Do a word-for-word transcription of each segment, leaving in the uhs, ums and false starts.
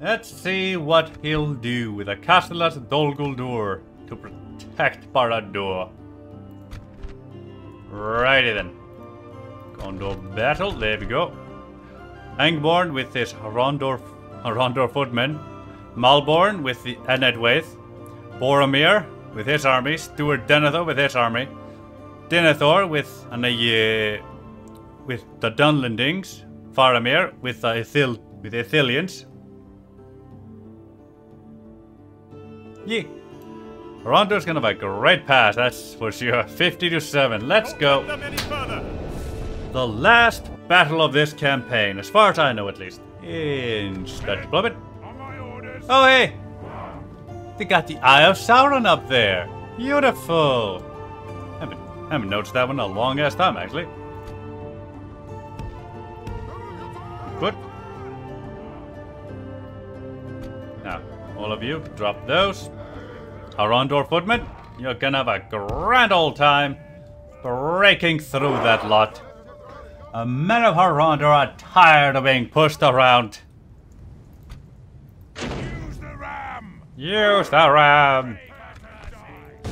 Let's see what he'll do with a Castellas Dol Guldur to protect Barad-dûr. Righty then. Gondor battle, there we go. Angborn with his Harondor, Harondor footmen. Malborn with the Ednaid Weith. Boromir with his army. Stuart Denethor with his army. Denethor with an, uh, with the Dunlandings. Faramir with the Ithil, with the Ithilians. Yeah. Harondor's gonna have a great pass, that's for sure. fifty to seven. Let's go. The last battle of this campaign, as far as I know at least. In Stretch Plummet. Oh hey! They got the Eye of Sauron up there. Beautiful. Haven't, haven't noticed that one in a long ass time actually. Good. Now, all of you, drop those. Harondor footmen, you're gonna have a grand old time breaking through that lot. The men of Harondor are tired of being pushed around. Use the ram! Use the ram!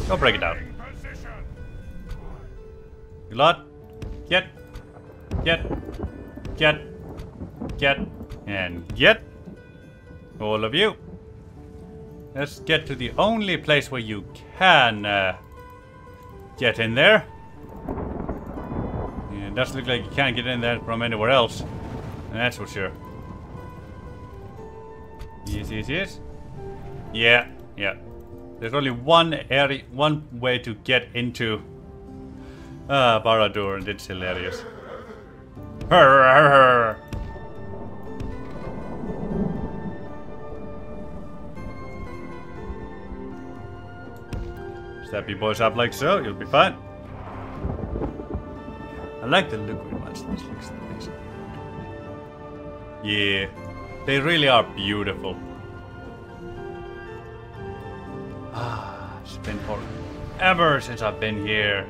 Go break it down. You lot, get, get, get, get, and get. All of you. Let's get to the only place where you can uh, get in there. Yeah, it doesn't look like you can't get in there from anywhere else. That's for sure. Yes, yes, yes. Yeah, yeah. There's only one area, one way to get into uh, Barad-dûr, and it's hilarious. Hurr, hurr, hurr. Step you boys up like so, you'll be fine. I like the liquid ones. Yeah, they really are beautiful. Ah, it's been forever since I've been here.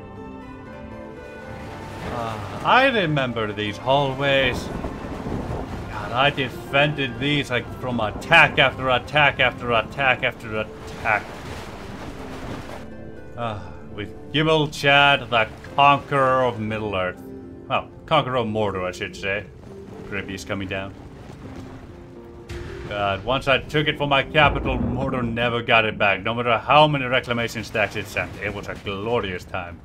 Ah, I remember these hallways. God, I defended these like from attack after attack after attack after attack. Uh, with Gimel Chad, the Conqueror of Middle-earth. Well, Conqueror of Mordor, I should say. Grippy's coming down. God, once I took it for my capital, Mordor never got it back. No matter how many reclamation stacks it sent. It was a glorious time.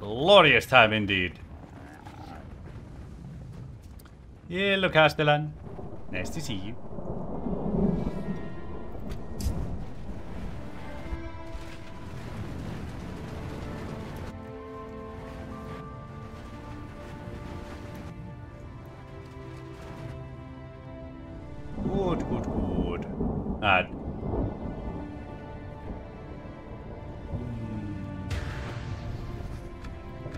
Glorious time indeed. Hello, Castellan. Nice to see you. Good, good, good. Alright.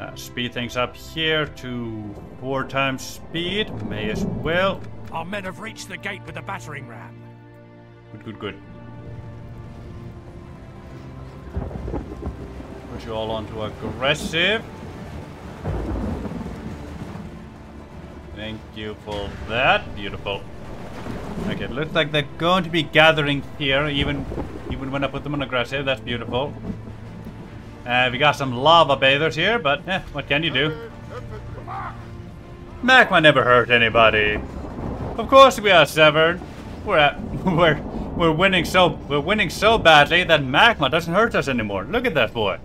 Uh, speed things up here to four times speed. May as well. Our men have reached the gate with the battering ram. Good, good, good. Put you all onto aggressive. Thank you for that. Beautiful. Okay, it looks like they're going to be gathering here, even even when I put them on aggressive. That's beautiful. Uh, we got some lava bathers here, but eh, what can you do? Magma never hurt anybody. Of course we are severed. We're at, we're we're winning so we're winning so badly that magma doesn't hurt us anymore. Look at that boy,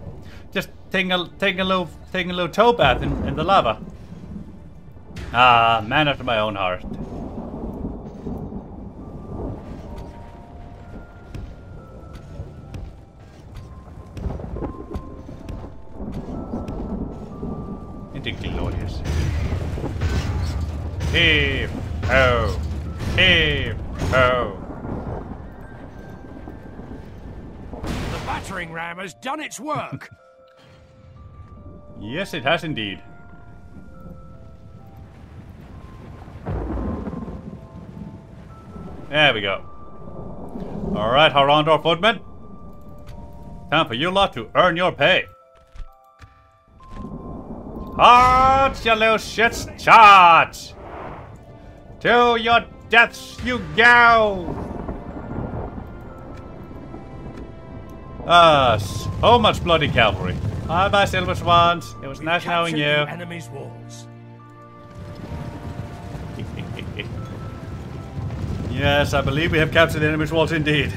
just taking a taking a little taking a little toe bath in, in the lava. Ah, man after my own heart. Glorious. Heave ho! Heave ho! The battering ram has done its work. Yes, it has indeed. There we go. All right, Harondor footmen. Time for you lot to earn your pay. Hearts, you little shits, charge! To your deaths you go! Ah, uh, so much bloody cavalry. Hi, bye, Silver Swans. It was We've nice knowing you. Enemy's walls. Yes, I believe we have captured the enemy's walls indeed.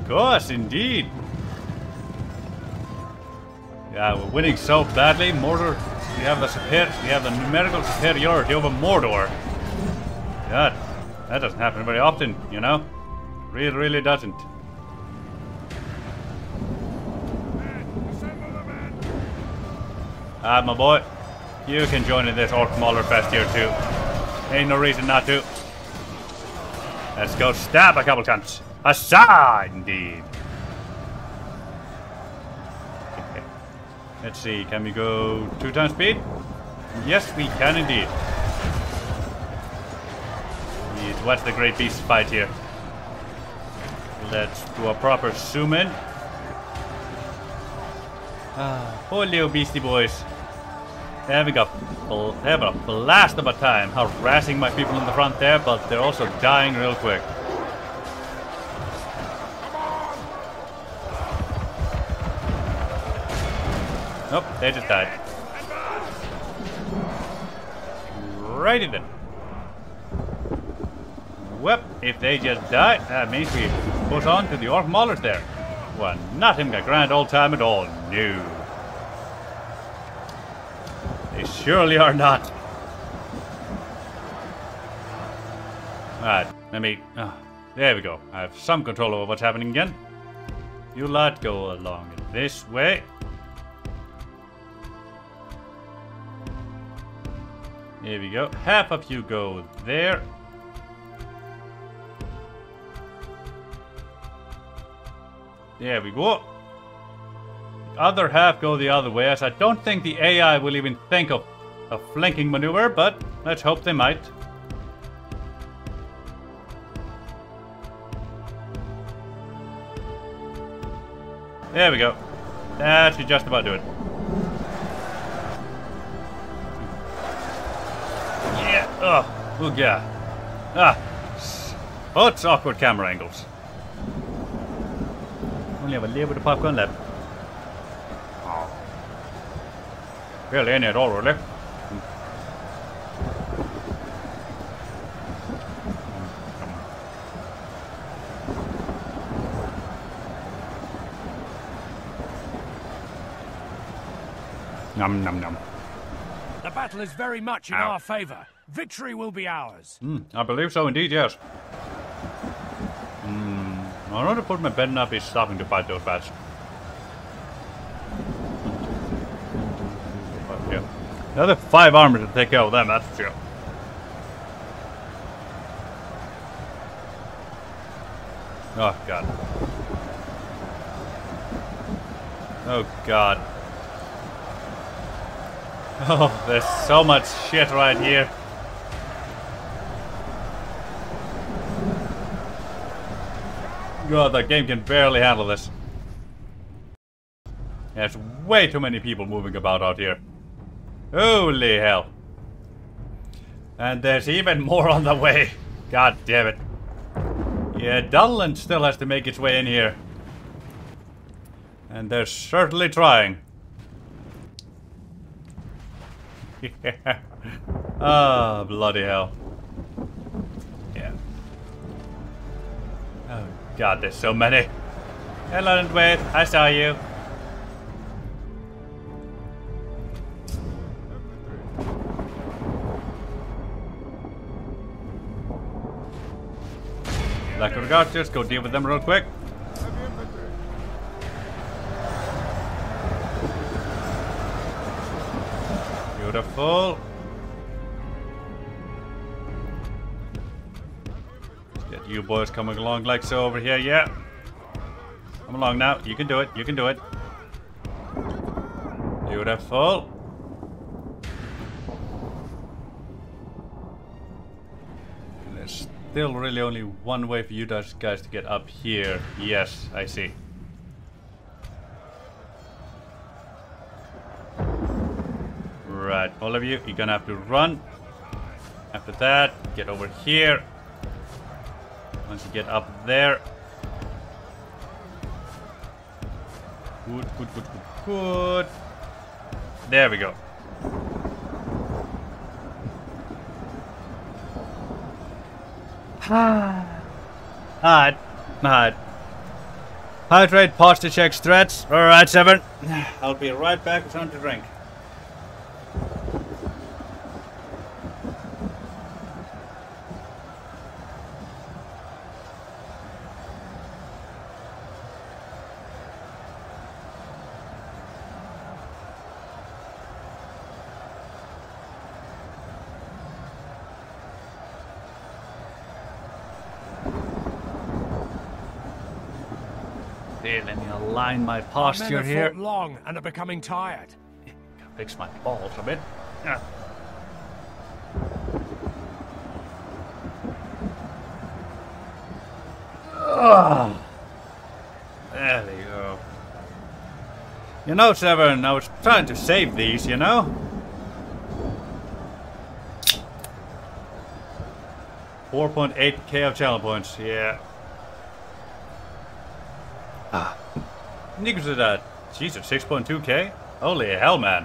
Of course, indeed. Yeah, we're winning so badly. Mordor, we have the super, we have the numerical superiority over Mordor. God, that doesn't happen very often, you know. Really, really doesn't. Ah, my boy, you can join in this Orc Mauler Fest here too. Ain't no reason not to. Let's go stab a couple times. Aside, indeed. Okay. Let's see, can we go two times speed? Yes, we can indeed. Let's watch the great beast fight here. Let's do a proper zoom in. Ah, poor little beastie boys. Having a, having a blast of a time harassing my people in the front there, but they're also dying real quick. Nope, they just died. Righty then. Well, if they just die, that means we push on to the Orc Maulers there. Well, not him a grand old time at all, no. They surely are not. Alright, let me... Oh, there we go. I have some control over what's happening again. You lot go along this way. Here we go. Half of you go there. There we go. The other half go the other way, as I don't think the A I will even think of a flanking maneuver, but let's hope they might. There we go. That should just about do it. Yeah. Oh, oh yeah. Ah. Oh, it's awkward camera angles. Only have a little bit of popcorn left. Oh. Barely any at all, really. Mm. Nom nom nom. The battle is very much in Ow. our favor. Victory will be ours. Mm, I believe so, indeed. Yes. I want to put my bed up, he's stopping to fight those bats. Yeah. The other five armors to take care of them, that's for sure. Oh god. Oh god. Oh, there's so much shit right here. God, that game can barely handle this. There's way too many people moving about out here. Holy hell. And there's even more on the way. God damn it. Yeah, Dunland still has to make its way in here. And they're certainly trying. Yeah. Ah, bloody hell. God, there's so many. Hello, Ednaid Weith. I saw you. Lack of regard, just go deal with them real quick. Beautiful. You boys coming along like so over here, yeah. Come along now, you can do it, you can do it. Beautiful. And there's still really only one way for you guys to get up here. Yes, I see. All of you, you're gonna have to run. After that, get over here. Once you get up there. Good, good, good, good, good. There we go. Hard. Hard. Heart rate, posture checks, threats. Alright, Seven. I'll be right back with something to drink. Align my posture here. Long and are becoming tired. Fix my balls a bit. Yeah. Oh. There we go. You know, Severn, I was trying to save these, you know. four point eight K of channel points. Yeah. Ah. Niggers at that. Jesus, six point two K? Holy hell, man.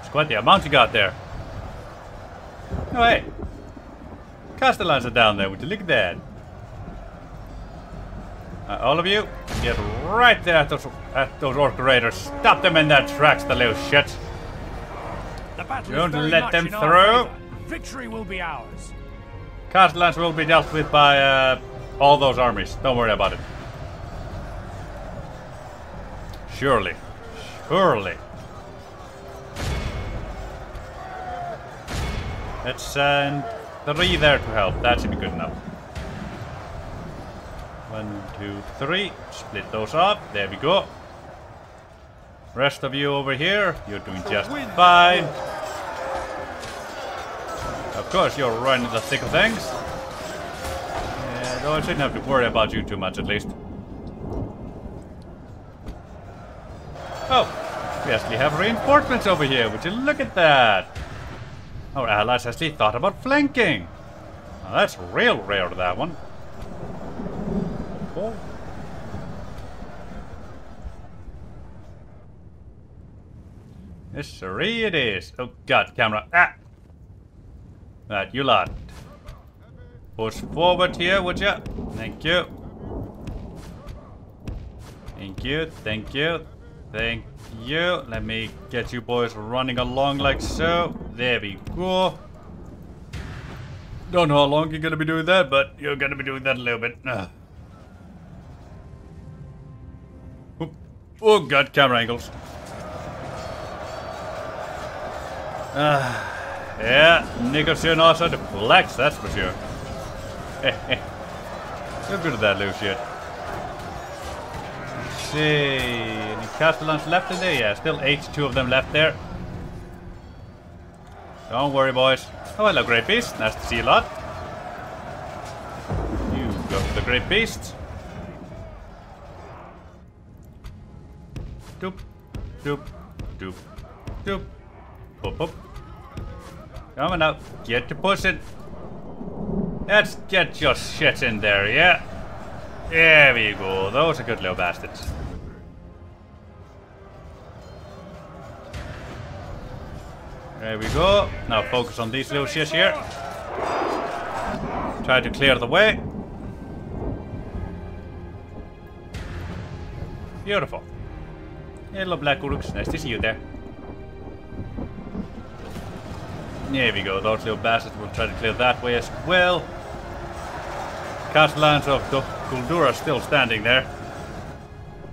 It's quite the amount you got there. Oh, hey. Castellans are down there. Would you look at that? Uh, all of you, get right there at those, at those Orc Raiders. Stop them in their tracks, the little shit. The Don't let them through. Victory will be ours. Castellans will be dealt with by uh, all those armies. Don't worry about it. Surely, surely. Let's send three there to help. That should be good enough. One, two, three. Split those up. There we go. Rest of you over here, you're doing just fine. Of course, you're right in the thick of things. Yeah, though I shouldn't have to worry about you too much, at least. Oh, we actually have reinforcements over here. Would you look at that? Our allies actually thought about flanking. Now that's real rare, that one. Cool. Yes, sirree it is. Oh god, camera. Ah! Right, you lot. Push forward here, would ya? Thank you. Thank you, thank you. Thank you. Let me get you boys running along like so. There we go. Don't know how long you're going to be doing that, but you're going to be doing that a little bit. Ugh. Oh, God, camera angles. Uh, yeah, Nicholson also to flex, that's for sure. So good at that little shit. See, any Castellans left in there? Yeah, still eighty-two of them left there. Don't worry, boys. Oh, hello, Great Beast. Nice to see you a lot. You go to the Great Beast. Doop, doop, doop, doop. Pop, pop. Come on now. Get to pushing. Let's get your shit in there, yeah? There we go. Those are good little bastards. There we go. Now focus on these little shits here. Try to clear the way. Beautiful. Hello, Black Uruks. Nice to see you there. There we go. Those little bastards will try to clear that way as well. Castellans of Dol Guldur still standing there.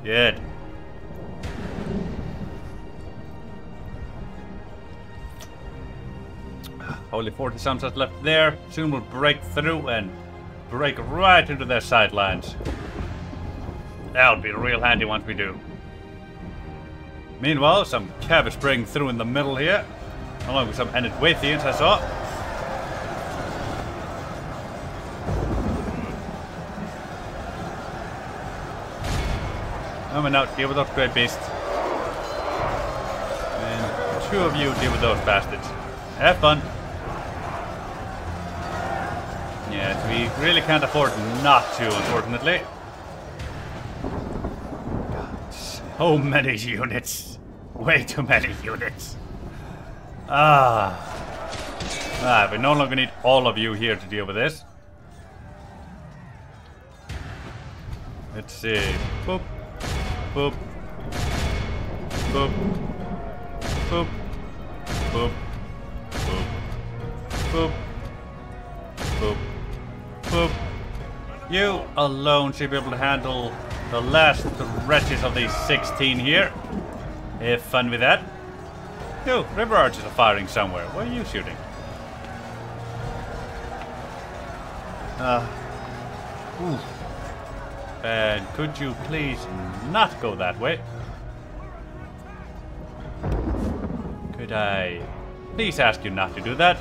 Good. Only forty samsas left there. Soon we'll break through and break right into their sidelines. That'll be real handy once we do. Meanwhile, some cabbage breaking through in the middle here, along with some Ednaid Weithians I saw. Coming out, deal with those Great Beasts. And two of you deal with those bastards. Have fun. Yes, we really can't afford not to, unfortunately. God, so many units. Way too many units. Ah. Ah, we no longer need all of you here to deal with this. Let's see. Boop. Boop. Boop. Boop. Boop. Boop. Boop. Boop. Boop. You alone should be able to handle the last wretches of these sixteen here. Have fun with that. Yo, river archers are firing somewhere. Where are you shooting? Uh. Ooh. And could you please not go that way? Could I please ask you not to do that?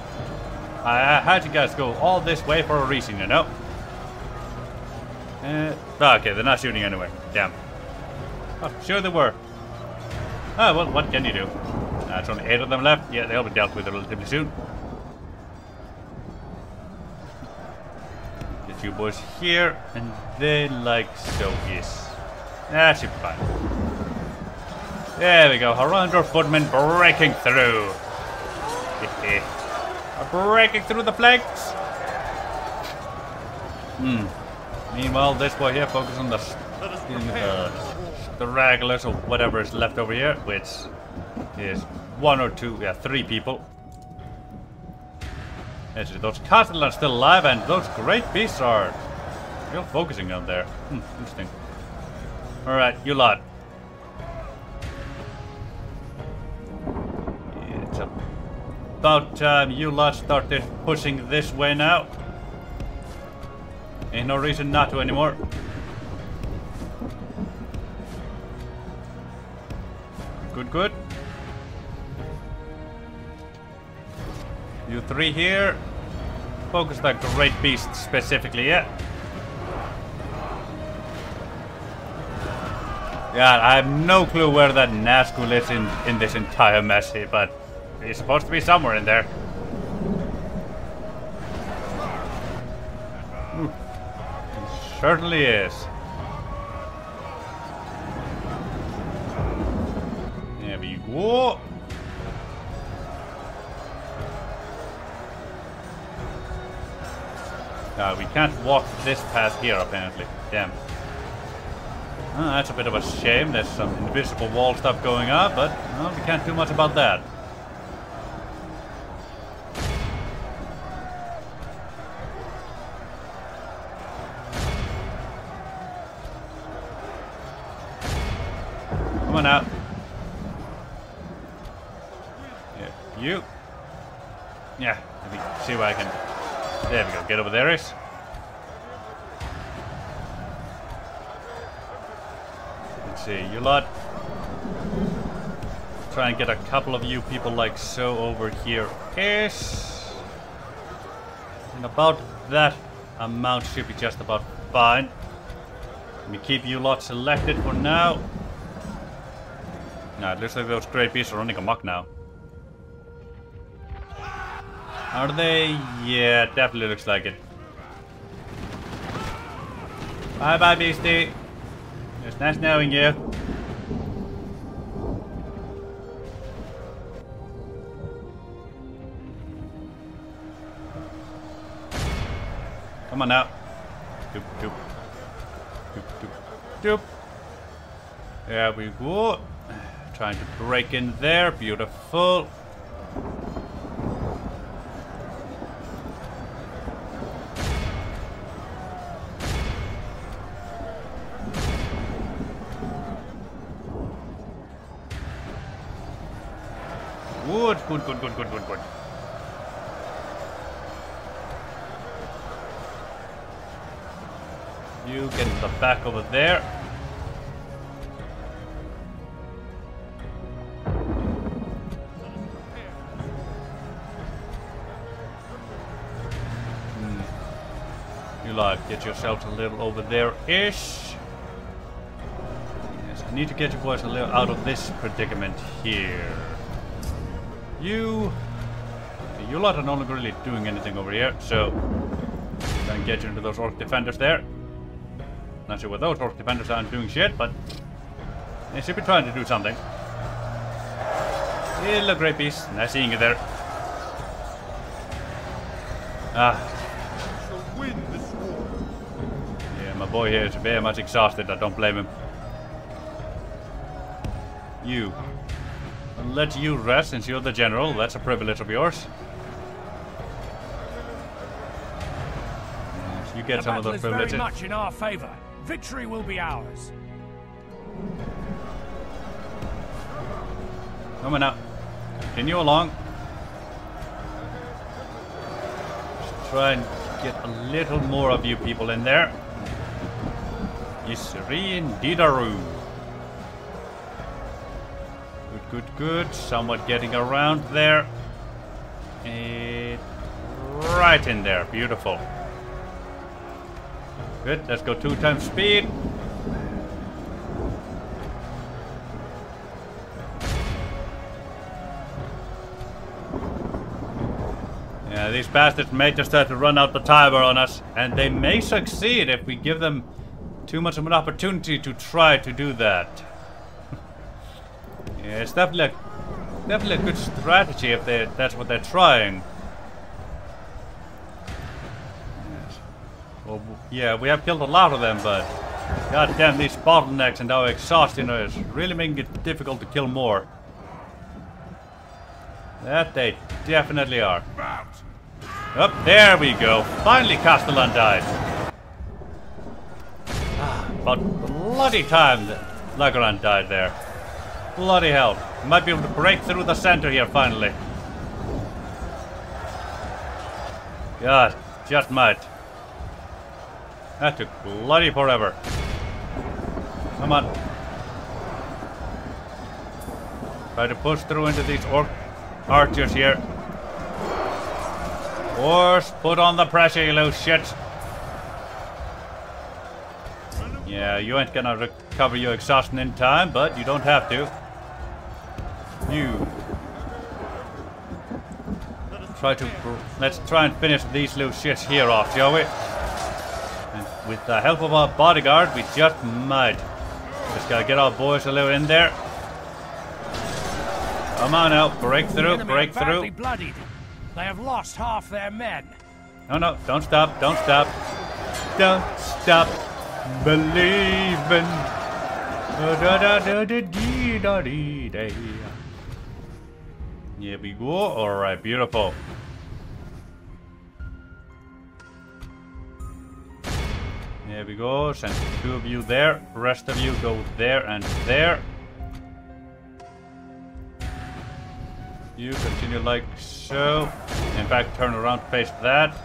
I had you guys go all this way for a reason, you know? Uh, okay, they're not shooting anywhere. Damn. Oh, sure they were. Ah, well, what can you do? Uh, there's only eight of them left. Yeah, they'll be dealt with relatively soon. You boys here, and they like so yes. That should be fine. There we go, Harondor footmen breaking through. Breaking through the flanks. Hmm. Meanwhile, this boy here focuses on the, the stragglers or whatever is left over here, which is one or two, yeah, three people. Actually, those Castellans are still alive, and those great beasts are still focusing on there. Hmm, interesting. Alright, you lot. It's about time you lot started pushing this way now. Ain't no reason not to anymore. Good, good. You three here. Focus that great beast specifically, yeah? Yeah, I have no clue where that Nazgul is in, in this entire mess here, but he's supposed to be somewhere in there. He certainly is. There we go. Uh, we can't walk this path here, apparently. Damn. Uh, that's a bit of a shame. There's some invisible wall stuff going on, but uh, we can't do much about that. Come on out. Yeah, you. Yeah, let me see what I can do. There we go, get over there, Ace. Let's see, you lot. Try and get a couple of you people like so over here, Ace. And about that amount should be just about fine. Let me keep you lot selected for now. Now, it looks like those great beasts are running amok now. Are they? Yeah, definitely looks like it. Bye bye, beastie. It's nice knowing you. Come on now. Doop, doop. Doop, doop. Doop. There we go. Trying to break in there. Beautiful. Good, good, good, good, good, good, good. You get the back over there. Hmm. You like, get yourselves a little over there-ish. Yes, I need to get your boys a little out of this predicament here. You... You lot are no longer really doing anything over here, so... I'm gonna get you into those orc defenders there. Not sure what those orc defenders aren't doing shit, but... They should be trying to do something. Little grey piece. Nice seeing you there. Ah... My boy here is very much exhausted, I don't blame him. You. I'll let you rest since you're the general, that's a privilege of yours. You get the some of those privileges. Very much in our favor. Victory will be ours. Come on now. Continue along. Just try and get a little more of you people in there. Yisreen Didaru. Good, good, good. Somewhat getting around there. It, right in there. Beautiful. Good. Let's go two times speed. Yeah, these bastards may just start to run out the timer on us, and they may succeed if we give them too much of an opportunity to try to do that. Yeah, it's definitely a, definitely a good strategy if they, that's what they're trying. Yes. Well, yeah, we have killed a lot of them, but goddamn these bottlenecks and our exhaustion is really making it difficult to kill more. That they definitely are. Up oh, there we go. Finally, Castellan died. About bloody time that Lagrand died there. Bloody hell. Might be able to break through the center here finally. God, just might. That took bloody forever. Come on. Try to push through into these orc archers here. Horse, put on the pressure, you little shit. Yeah, you ain't gonna recover your exhaustion in time, but you don't have to. You. Try to... Let's try and finish these little shits here off, shall we? And with the help of our bodyguard, we just might. Just gotta get our boys a little in there. Come on now, break through, break through. They have lost half their men. No, no, don't stop, don't stop. Don't stop. Believing. Here we go. Alright, beautiful. There we go. Send two of you there. Rest of you go there and there. You continue like so. In fact, turn around, face that.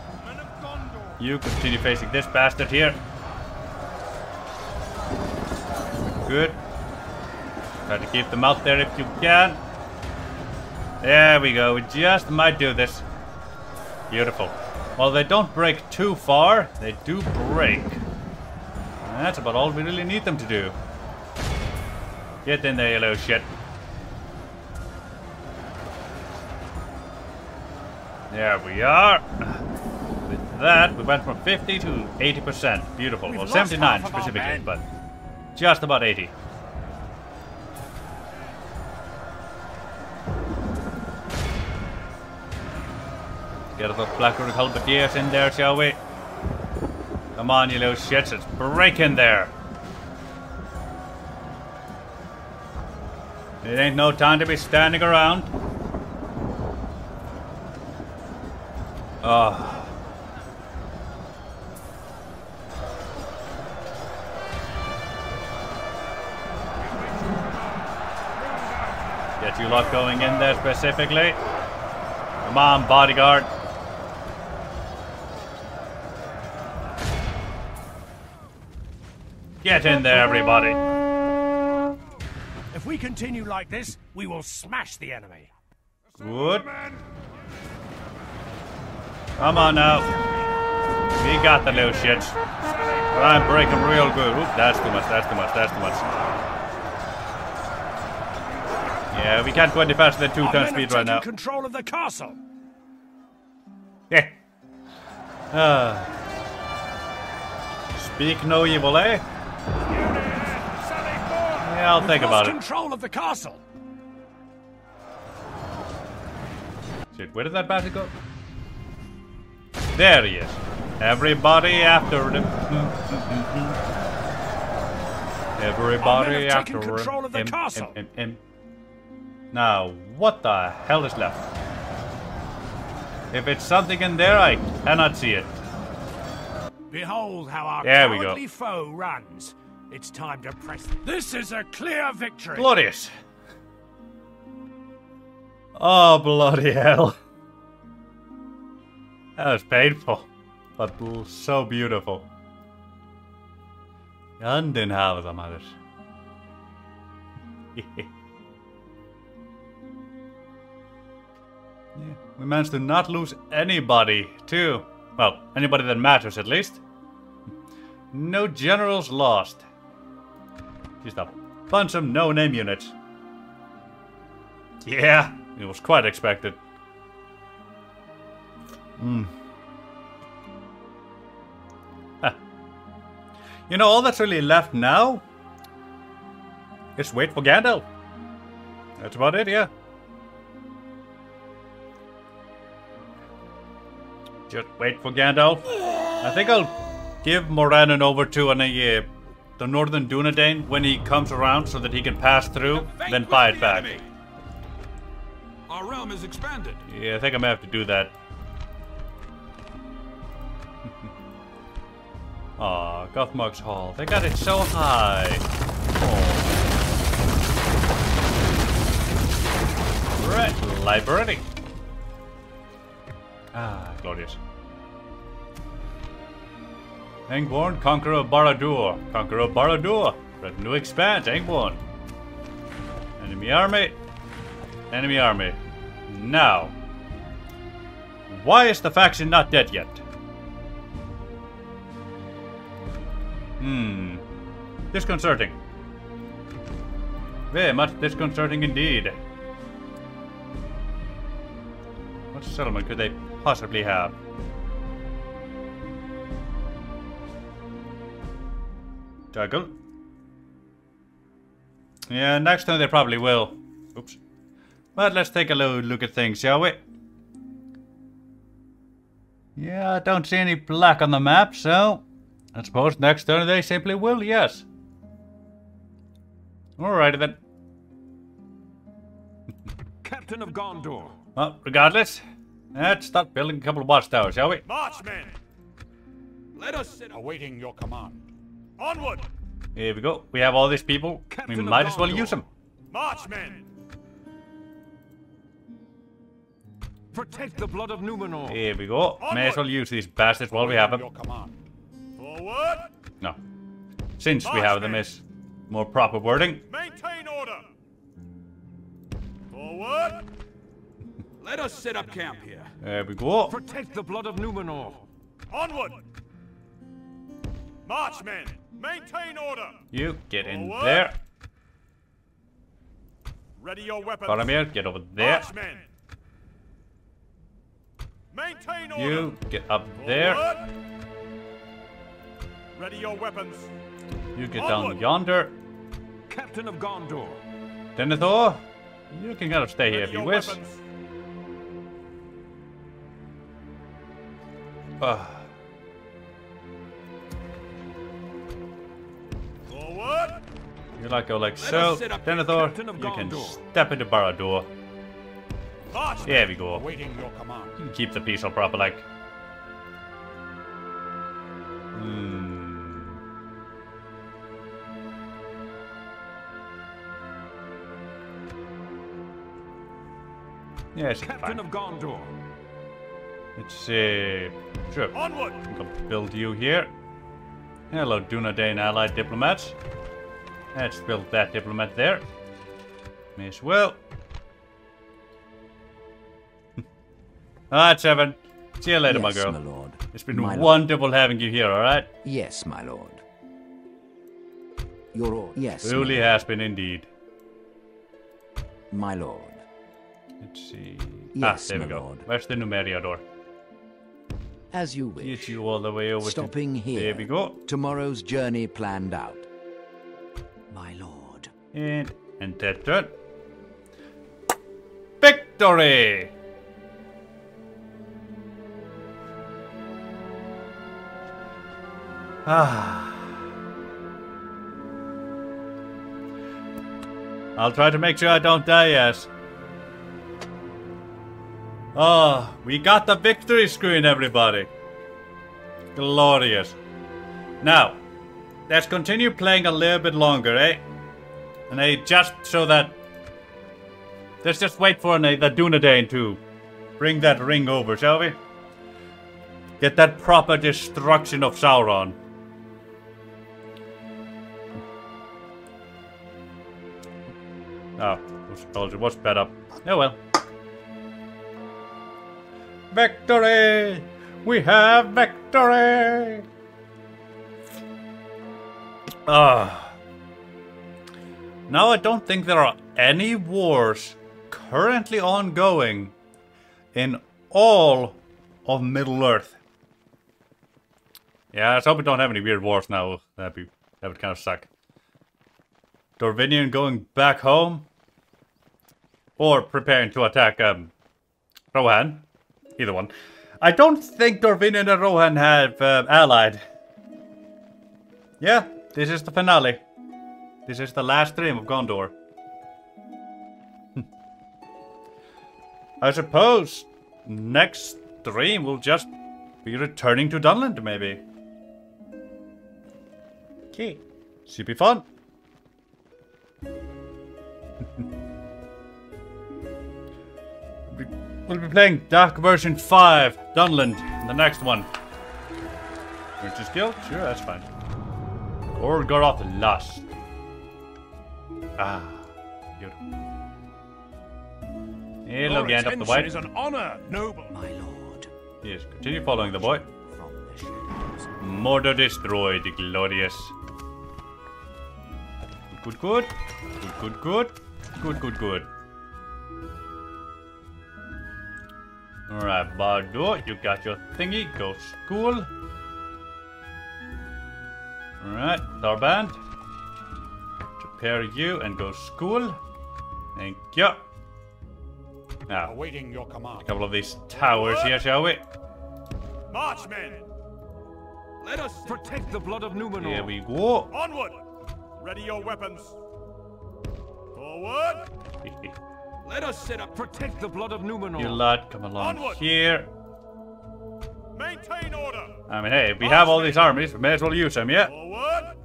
You continue facing this bastard here. Good. Try to keep them out there if you can. There we go. We just might do this. Beautiful. Well, they don't break too far. They do break. That's about all we really need them to do. Get in there, you little shit. There we are. With that, we went from fifty to eighty percent. Beautiful. Well, seventy-nine specifically, but... just about eighty. Get those blackroot halberdiers in there, shall we? Come on, you little shits, let's break in there. It ain't no time to be standing around. Oh. You lot going in there specifically. Come on, bodyguard. Get in there, everybody. If we continue like this, we will smash the enemy. Good. Come on now. We got the little shits. Try and break them real good. Oop, that's too much, that's too much, that's too much. Yeah, we can't go any faster than two turn speed right now. Control of the castle. Yeah. Uh, speak no evil, eh? Yeah, I'll think about it. Control of the castle. Shit, where did that bastard go? There he is. Everybody after him. Everybody after control him. Of the him, castle. Him, him, him. Now, what the hell is left? If it's something in there, I cannot see it. Behold how our there cowardly foe runs. It's time to press. This is a clear victory. Glorious. Oh, bloody hell. That was painful, but so beautiful. Undenhavða maður. Yeah, we managed to not lose anybody, too. Well, anybody that matters, at least. No generals lost. Just a bunch of no-name units. Yeah, it was quite expected. Mm. Huh. You know, all that's really left now is wait for Gandalf. That's about it, yeah. Just wait for Gandalf. I think I'll give Morannon over to an, uh, the northern Dúnedain when he comes around so that he can pass through, then fight the back. Enemy. Our realm is expanded. Yeah, I think I'm gonna have to do that. Aw, Gothmog's Hall. They got it so high. Oh. Right, library. Ah, glorious. Angborn, Conqueror of Barad-dûr. Conqueror of Barad-dûr. Retinue expands, Angborn. Enemy army. Enemy army. Now. Why is the faction not dead yet? Hmm. Disconcerting. Very much disconcerting indeed. What settlement could they possibly have? Juggle. Yeah, next time they probably will. Oops. But let's take a little look at things, shall we? Yeah, I don't see any black on the map, so... I suppose next turn they simply will, yes. Alrighty then. Captain of Gondor. Well, regardless, let's start building a couple of watchtowers, shall we? March, men! Let us sit awaiting your command. Onward! Here we go. We have all these people. Captain we might as well Gondor. Use them. March, men! Protect the blood of Númenor. Here we go. Onward. May as well use these bastards while we have them. Forward. No. Since March we have men. Them is more proper wording. Maintain order. Forward. Let us set up camp here. There we go. Protect the blood of Númenor. Onward. March, men. Maintain order. You get in forward. There. Ready your weapons. Faramir, get over there. March, men. Maintain order. You get up forward. There. Ready your weapons. You get onward. Down yonder. Captain of Gondor. Denethor, you can kind of stay ready here if you wish. Uh. Forward. You like go like let so. Denethor, you can step into Barad-dûr. There we go. Your you can keep the peace all proper like. Hmm. Yes, Captain fine. Of Gondor. Let's see. Sure. Onward. I'm gonna build you here. Hello, Dúnedain allied diplomats. Let's build that diplomat there. May as well. Alright, Seven. See you later, yes, my girl. My lord. It's been my wonderful lord. Having you here, alright? Yes, my lord. Your order. Yes. Truly has been indeed. my lord. Let's see. Yes, ah, there we go. Lord. Where's the Numeria door? As you wish. Get you all the way over. Stopping to... here. There we go. Tomorrow's journey planned out. My lord. And and that turn. Victory. Ah. I'll try to make sure I don't die, yes. Oh, we got the victory screen, everybody. Glorious. Now, let's continue playing a little bit longer, eh? And eh, just so that... Let's just wait for an, eh, the Dúnedain to bring that ring over, shall we? Get that proper destruction of Sauron. Oh, it was sped up. Oh well. Victory! We have victory! Ah. Now I don't think there are any wars currently ongoing in all of Middle-earth. Yeah, let's hope we don't have any weird wars now. That'd be, that would kind of suck. Dorwinion going back home. Or preparing to attack um, Rohan. Either one. I don't think Dorwinion and Rohan have uh, allied. Yeah, this is the finale. This is the last stream of Gondor. I suppose next stream we'll just be returning to Dunland, maybe. Okay. Should be fun. We'll be playing Dark Version five, Dunland, the next one. Which is guilt? Sure, that's fine. Or Gorgoth Lust. Ah, beautiful. Hello, Gandalf the White. Is an honor, noble. My lord. Yes, continue following the boy. From the Mordor destroyed, glorious. Good, good, good, good, good, good, good, good. Alright, Barad-dûr, you got your thingy, go school. Alright, Tharbad. Prepare you and go school. Thank you. Now, awaiting your command. A couple of these towers here, shall we? March, men! Let us protect the blood of Númenor. Here we go. Onward! Ready your weapons. Forward! Let us set up, protect the blood of Númenor. You lot, come along onward. Here. Maintain order. I mean, hey, if we have all these armies, we may as well use them, yeah? Forward.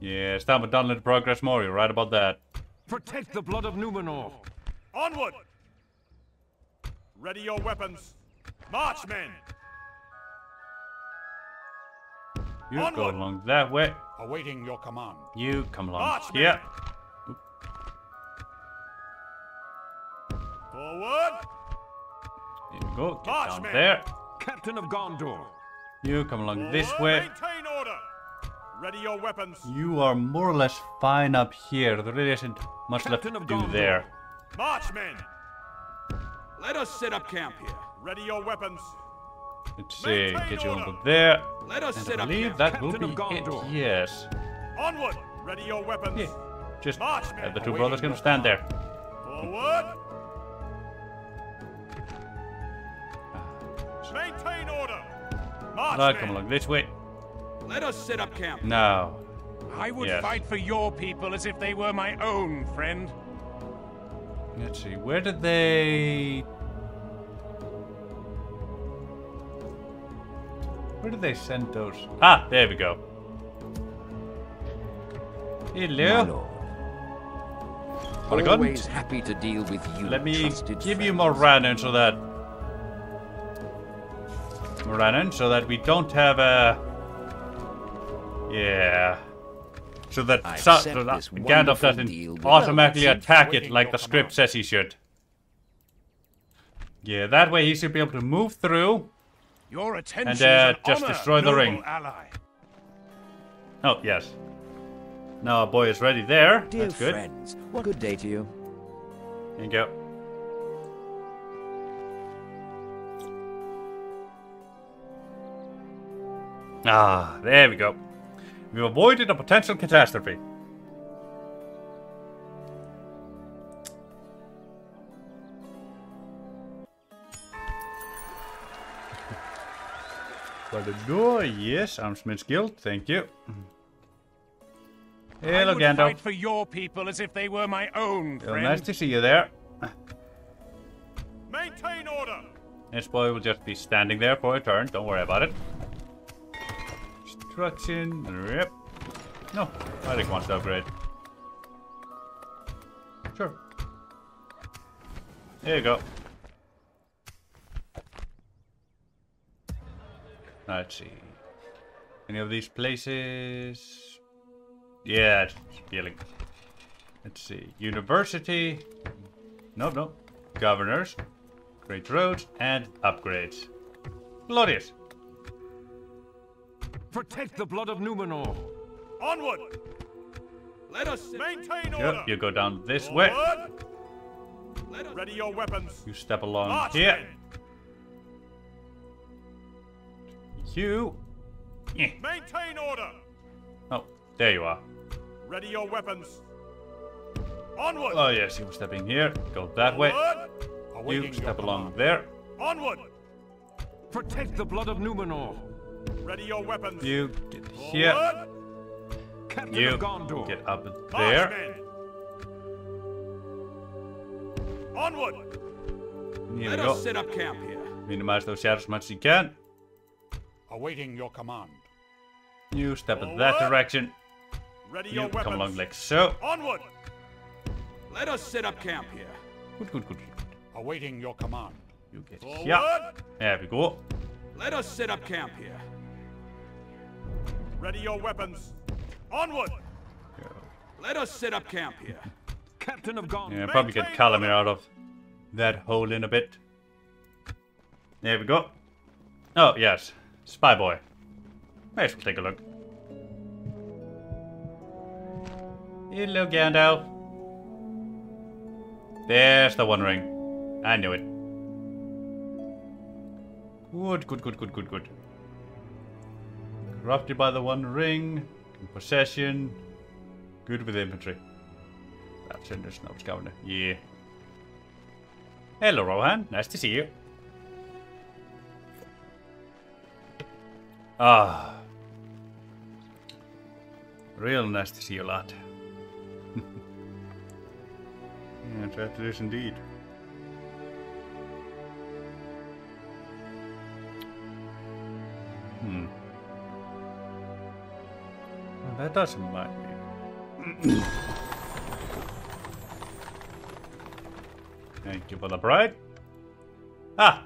Yeah, it's time for Dunland progress more, you're right about that. Protect the blood of Númenor. Onward. Ready your weapons. March, men. You onward. Go along that way. Awaiting your command. You come along March, here. Men. Forward. There you go. Get March, down man. There. Captain of Gondor. You come along forward, this way. Maintain order. Ready your weapons. You are more or less fine up here. There really isn't much Captain left to do Gondor. There. March, men. Let us set up camp here. Ready your weapons. Let's see. Maintain get you order. Over there. Let us and set I believe up camp. That Captain will be Gondor. It. Yes. Onward. Ready your weapons. Yeah. Just March, uh, the two awaiting brothers going to stand there. Forward. Maintain order. March, right, come along this way. Let us set up camp. No. I would yes. fight for your people as if they were my own, friend. Let's see. Where did they? Where did they send those? Ah, there we go. Hello. Morannon. Always happy to deal with you. Let me give friends. You Morannon so that. Morannon, so that we don't have a... Yeah... So that, so, so that Gandalf doesn't automatically attack it like the script says he should. Yeah, that way he should be able to move through... Your attention and uh, just honor, destroy the ring. Ally. Oh, yes. Now our boy is ready there. Dear That's good. Friends, what good day to you. There you go. Ah, there we go. We've avoided a potential catastrophe. By the door, yes, I'm Smith's Guild, thank you. Hello, Gandalf. I would fight for your people as if they were my own, friend. Nice to see you there. Maintain order. This boy will just be standing there for a turn, don't worry about it. Construction, rip. No, I think wants to upgrade. Sure. There you go. Let's see. Any of these places? Yeah, it's healing. Let's see. University. No, no. Governors. Great roads and upgrades. Glorious. Protect the blood of Númenor. Onward! Let us maintain order. Yep, you go down this Forward. way. Let us ready your weapons. You step along March here. In. You. Yeah. Maintain order. Oh, there you are. Ready your weapons. Onward. Oh yes, you step in here. Go that Onward. way. You step along there. Onward. Protect the blood of Númenor. Ready your weapons. You get here. Captain you of Gondor. Get up there. Onward. Here Let we go. Us set up camp here. Minimize those shadows as much as you can. Awaiting your command. You step Forward. in that direction. Ready your you weapons. Come along like so. Onward. Let us set up camp here. Good, good, good. Awaiting your command. You get Forward. here. There we go. Let us set up camp here. Ready your weapons. Onward. Go. Let us set up camp here. Captain of Gondor. Yeah, probably get Calamir out of that hole in a bit. There we go. Oh yes. Spy boy. Let's take a look. Hello, Gandalf. There's the One Ring. I knew it. Good, good, good, good, good, good. Corrupted by the One Ring. In possession. Good with infantry. That's in the snobs, governor. Yeah. Hello, Rohan. Nice to see you. Ah, real nice to see you, lad. Yeah, that is indeed. Hmm. Well, that does remind me. Thank you for the bride. Ah,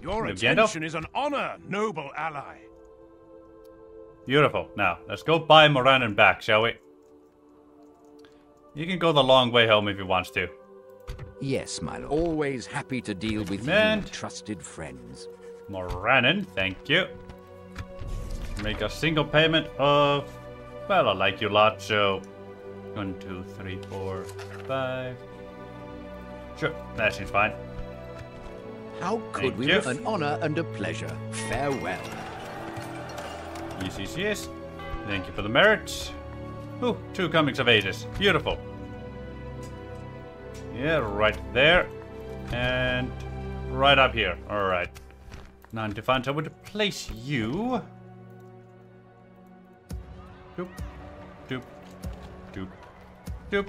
your attention is an honor, noble ally. Beautiful. Now, let's go buy Morannon and back, shall we? You can go the long way home if you want to. Yes, my lord. Always happy to deal with you, trusted friends. Morannon, thank you. Make a single payment of... Well, I like you lot, so... One, two, three, four, five... Sure, that seems fine. How could we? An honor and a pleasure. Farewell. Yes, yes, yes. Thank you for the merits. Ooh, two comings of ages. Beautiful. Yeah, right there. And right up here. Alright. Now to find I would place you. Doop. Doop. Doop. Doop.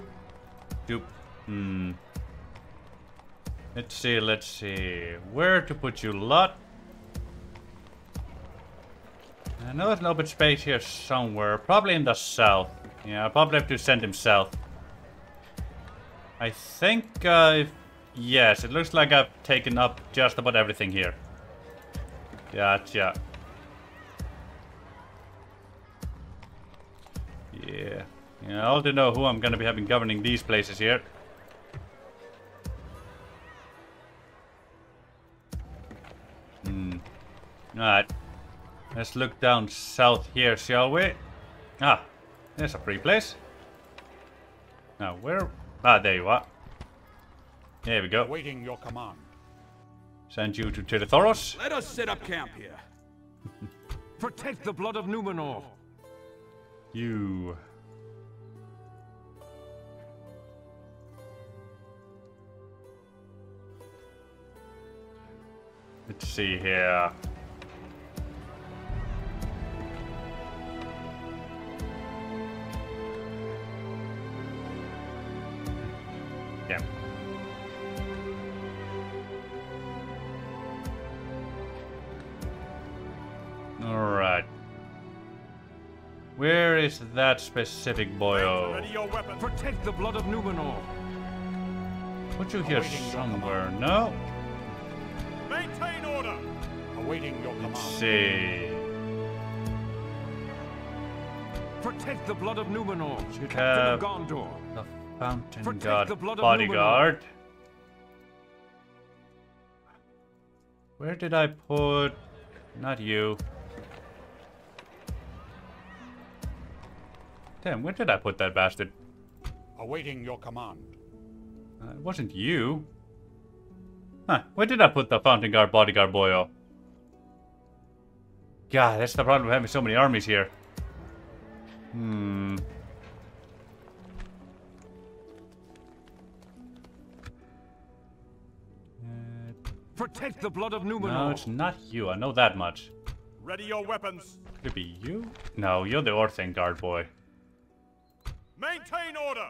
Doop. Hmm. Let's see, let's see. Where to put you lot? I know there's an open space here somewhere, probably in the south. Yeah, I'll probably have to send him south. I think uh, yes, it looks like I've taken up just about everything here. Gotcha. Yeah. Yeah, I already know who I'm going to be having governing these places here. Hmm. Alright. Let's look down south here, shall we? Ah, there's a free place. Now, where? Ah, there you are. There we go. Waiting your command. Send you to Thoros. Let us set up camp here. Protect the blood of Númenor. You. Let's see here. Yeah. All right. Where is that specific boyo? Ready your weapon. Protect the blood of Númenor. Weren't you here somewhere? No. Maintain order. Awaiting your command. Let's see. Protect the blood of Númenor. You captain of Gondor. The Fountain Protect God the blood bodyguard. Of Where did I put? Not you. Damn, where did I put that bastard? Awaiting your command. Uh, it wasn't you. Huh, where did I put the Fountain Guard bodyguard boyo? God, that's the problem with having so many armies here. Hmm. Protect the blood of Númenor. No, it's not you. I know that much. Ready your weapons. Could it be you? No, you're the Orthanc Guard boy. Maintain order.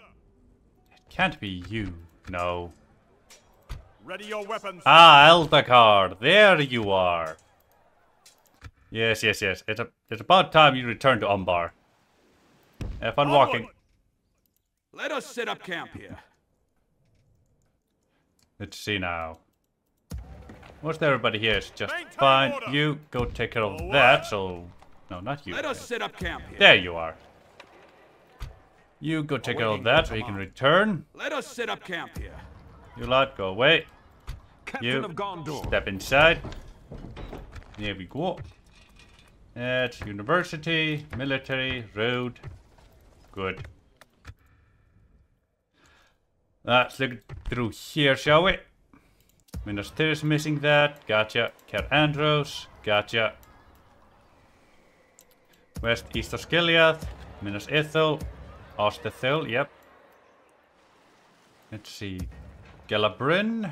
It can't be you. No. Ready your weapons. Ah, Eltakar, there you are. Yes, yes, yes. It's a, it's about time you return to Umbar. Have fun walking. Let us set up camp here. Let's see now. Most everybody here is just Maintain fine. Order. You go take care of that. So, no, not you. Let us set up camp here. There you are. You go take care of that, so you can return. Let us set up camp here. You lot, go away. Captain you of Gondor. Step inside. There we go. That's university, military, road. Good. Let's look through here, shall we? Minas Ithil is missing that. Gotcha. Cair Andros. Gotcha. West East Osgiliath. Minas Ithil. Ostethil. Yep. Let's see. Galabrin.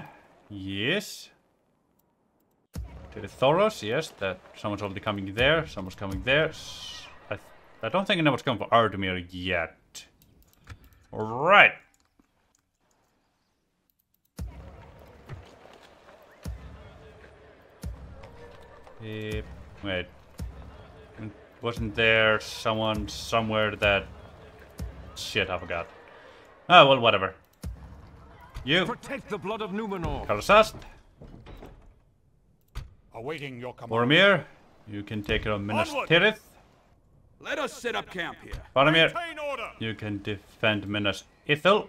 Yes. To the Thoros. Yes. That someone's already coming there. Someone's coming there. I, th I don't think I know what's coming for Ardamir yet. All right. Uh, wait, wasn't there someone somewhere that... Shit, I forgot. Oh, well, whatever. You. Protect the blood of Númenor. Karsast. Awaiting your command. Boromir, you can take care of Minas Tirith. Let us set up camp here. Faramir, you can defend Minas Ithil.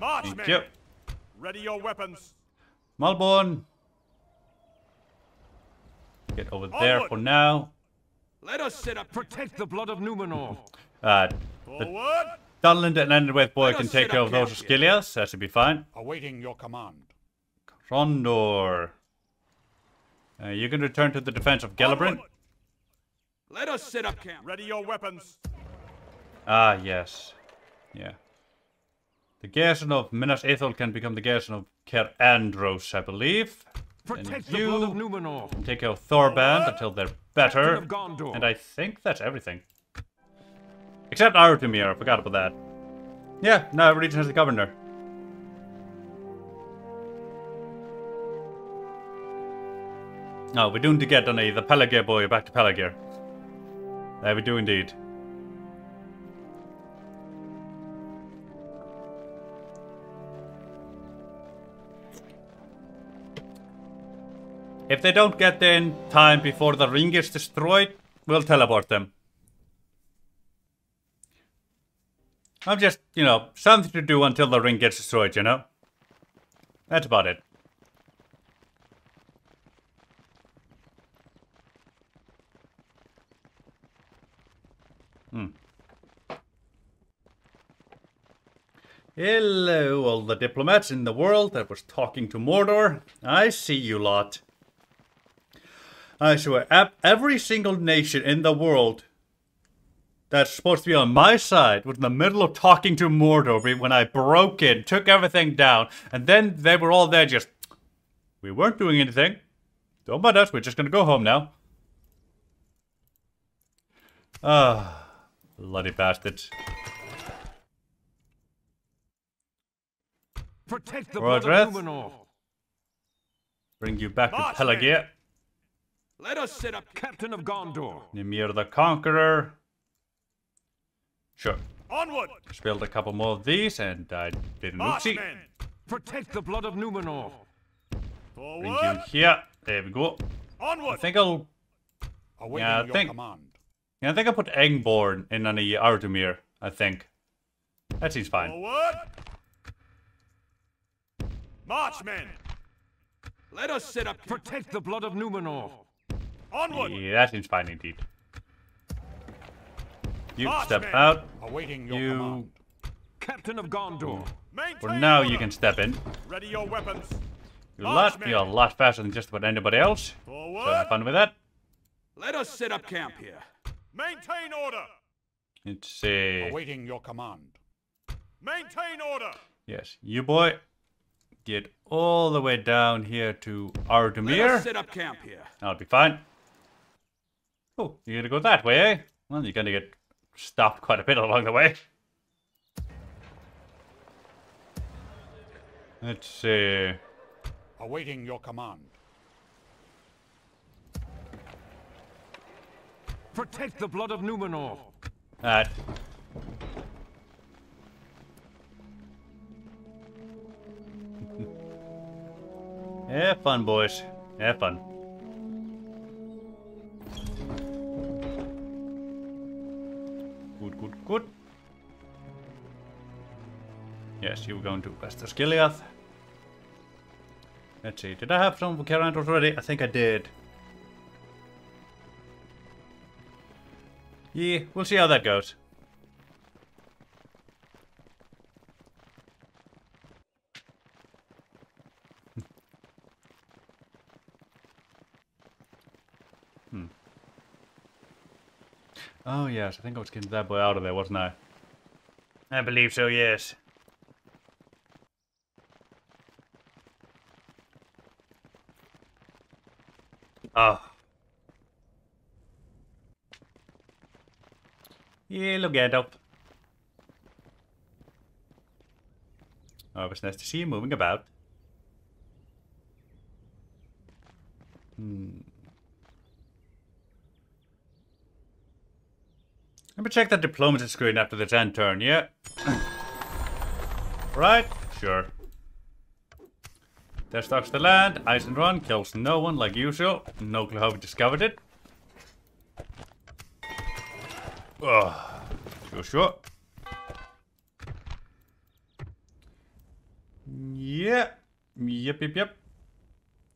March, Thank men. you. Ready your weapons. Malborn. Get over Onward. there for now. Let us set up. Protect the blood of Númenor. uh, the Dunland and Ednaid Weith boy Let can take care of those Osgiliaths. That should be fine. Awaiting your command. Harondor. Uh, you can return to the defense of Gellibrand. Let us set up camp. Ready your weapons. Ah, yes. Yeah. The garrison of Minas Ithil can become the garrison of Cair Andros, I believe. Protect the blood of Númenor. Take out Thorband until they're better. And I think that's everything. Except Ardamir, I forgot about that. Yeah, now every region has a governor. Oh, we're doing to get on a, the Pelargir boy back to Pelargir. There we do indeed. If they don't get there in time before the ring is destroyed, we'll teleport them. I'm just, you know, something to do until the ring gets destroyed, you know? That's about it. Hmm. Hello, all the diplomats in the world that was talking to Mordor. I see you lot. I swear, every single nation in the world that's supposed to be on my side was in the middle of talking to Mordor when I broke in, took everything down, and then they were all there just, we weren't doing anything. Don't mind us, we're just gonna go home now. Ah, bloody bastards. Protect the blood of Númenor. Bring you back March to Pelargir. Let us set up Captain of Gondor. Nimir the Conqueror. Sure. Onward. Just build a couple more of these and I didn't oopsie. Protect the blood of Númenor. Forward. Bring you here. There we go. Onward. I think I'll Awaiting Yeah, I think Yeah, I think I put Angborn in on the Ardamir, I think. That seems fine. Forward. March, men! Let us set up. Protect the blood of Númenor. Onward! Yeah, that seems fine indeed. You March, step men. Out. Awaiting your you, command. Captain of Gondor. For now, order. You can step in. Ready your weapons. You're a lot, you're a lot faster than just about anybody else. Forward. So have fun with that. Let us set up camp here. Maintain order. Let's see. Awaiting your command. Maintain order. Yes, you boy. Get all the way down here to Ardamir. Let's set up camp here. That'll be fine. Oh, you're gonna go that way, eh? Well, you're gonna get stopped quite a bit along the way. Let's see. Awaiting your command. Protect the blood of Númenor. That. Have fun, boys. Have fun. Good, good, good. Yes, you were going to Osgiliath. Let's see. Did I have some for Cair Andros already? I think I did. Yeah, we'll see how that goes. Oh, yes. I think I was getting that boy out of there, wasn't I? I believe so, yes. Oh. Yeah, look at up. Oh, it was nice to see you moving about. Hmm. Let me check that diplomacy screen after this end turn, yeah? Right? Sure. There stocks the land, ice and run, kills no one like usual. No clue how we discovered it. Oh, sure, sure. Yeah. Yep, yep, yep.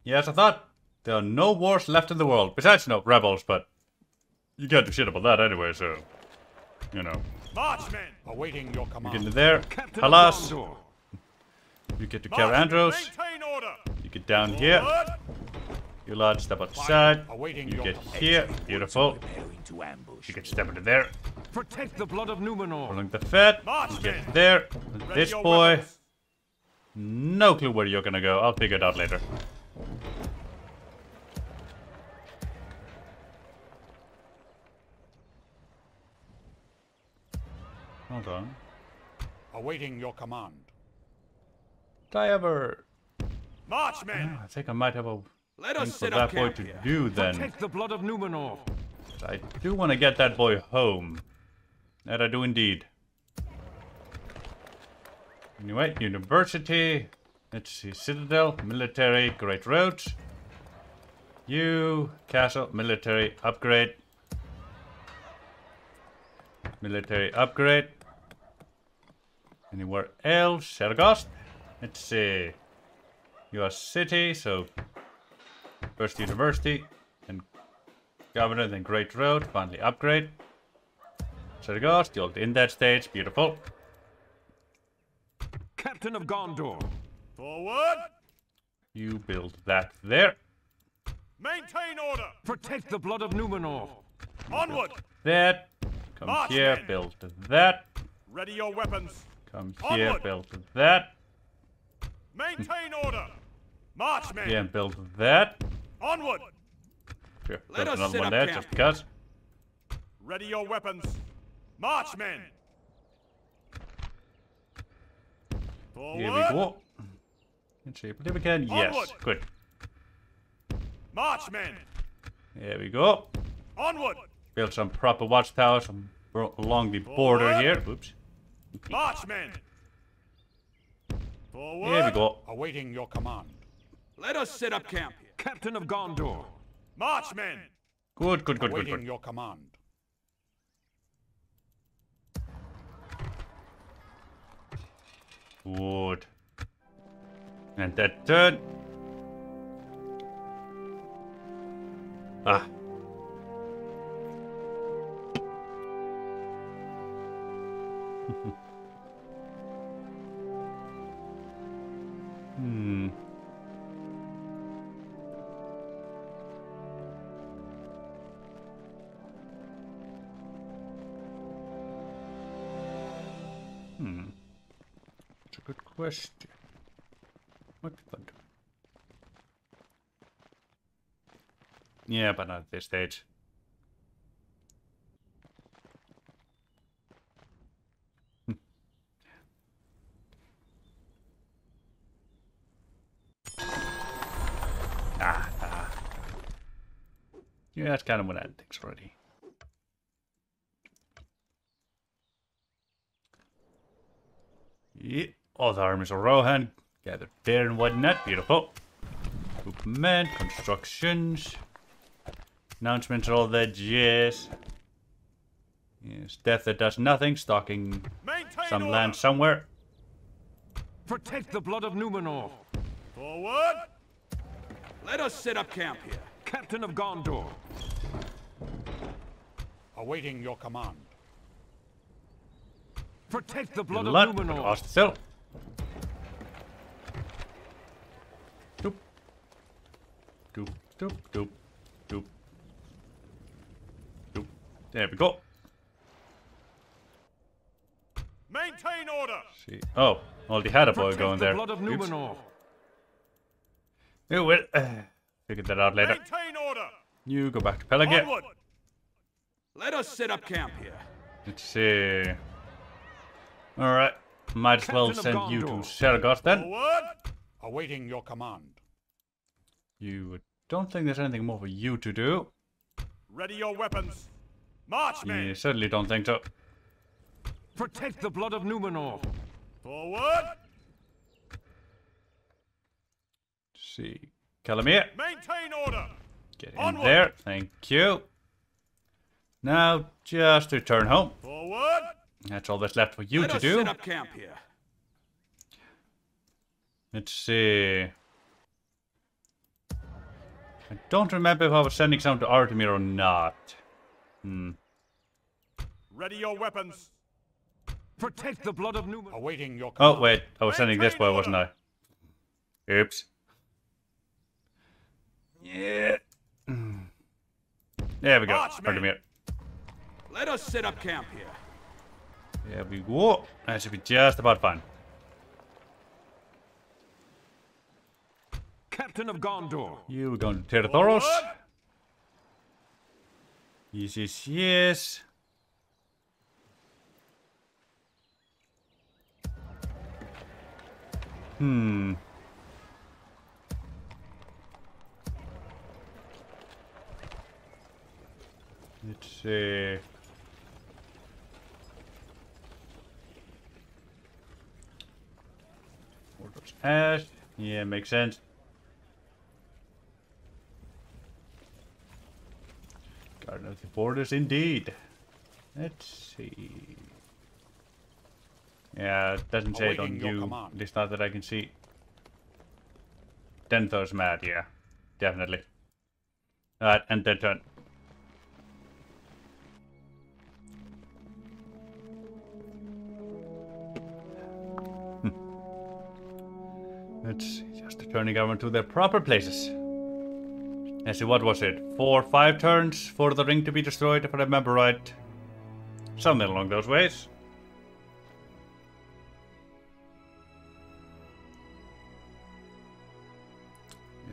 Yes, I thought. There are no wars left in the world. Besides, no rebels, but you can't do shit about that anyway, so... You know. March, men. Awaiting your command. You get in there. Captain Halas. You get to Cair Andros. You get down Forward. Here. You large step outside. Awaiting you get here. Exit. Beautiful. To ambush. You get step into there. Protect the blood of Númenor. Rolling the fed. March, you get there. Ready this boy. Weapons. No clue where you're gonna go. I'll figure it out later. Hold on. Awaiting your command. Did I ever... March, men. Oh, I think I might have a Let thing us for that boy to here. Do then. Protect the blood of Númenor. I do want to get that boy home. That I do indeed. Anyway, university. Let's see, citadel, military, great roads. You, castle, military, upgrade. Military upgrade. Anywhere else? Sergost? Let's see. You are city, so first university, and governor, then great road, finally upgrade. Sergost, you're in that stage, beautiful. Captain of Gondor. Forward! You build that there. Maintain order! Protect the blood of Númenor. Onward! That. Come March here, in. Build that. Ready your weapons. Come Onward. Here, build that. Maintain order! March, men! Yeah, build that. Onward! Sure, Let build us another sit one up there, camp. Just cause. Ready your weapons. March, men! Forward. Here we go. And shape it again. Yes, Onward. Good. March, men! There we go. Onward! Build some proper watchtowers along the border Forward. Here. Oops. March, men! Forward. Here we go. Awaiting your command. Let us set up camp here. Captain of Gondor. March, men! Good, good, good, Awaiting good, good. Awaiting your command. Good. And that turn. Ah. hmm. Hmm. That's a good question. What fun. Yeah, but not at this stage. ah, ah. Yeah, that's kind of what I think already. Yeah, all the armies of Rohan gathered there and whatnot. Beautiful. Movement, constructions. Announcements and all that jazz. Yes, death that does nothing, stalking Maintain some order. Land somewhere. Protect the blood of Númenor. Forward! Let us set up camp here. Captain of Gondor. Awaiting your command. Protect the blood Blood of Númenor. Hostile. Doop. Doop, doop, doop. There we go. Maintain order. See. Oh, already had a boy Protect going the there. Blood of Númenor. You will uh, figure that out later. Maintain order. You go back to Pelargir. Onward. Let us set up camp here. Let's see. All right, might as well Captain send you to Shergoth then. Forward. Awaiting your command. You don't think there's anything more for you to do? Ready your weapons. March, men! Yeah, certainly don't think so. Protect the blood of Númenor. Forward. Let's see, Calamir. Maintain order. Get in Onward. There. Thank you. Now just return home. Forward. That's all that's left for you Let to us do. Set up camp here. Let's see. I don't remember if I was sending some to Ardamir or not. Hmm. Ready your weapons. Protect the blood of Númenor. Awaiting your command. Oh wait, I was sending Maintain this way, wasn't I? Oops. Yeah. There we go. Ardamir. Let us set up camp here. There we go. That should be just about fun. Captain of Gondor. You were going to Terra Thoros. Yes, yes, yes. Hmm. Let's see. Uh... Order's ash. Yeah, makes sense. Garden of the Borders, indeed. Let's see. Yeah, it doesn't say it on you. At least not that I can see. Denethor's mad, yeah. Definitely. Alright, end their turn. It's just returning everyone to their proper places. Let's see, what was it? Four, five turns for the ring to be destroyed, if I remember right. Something along those ways.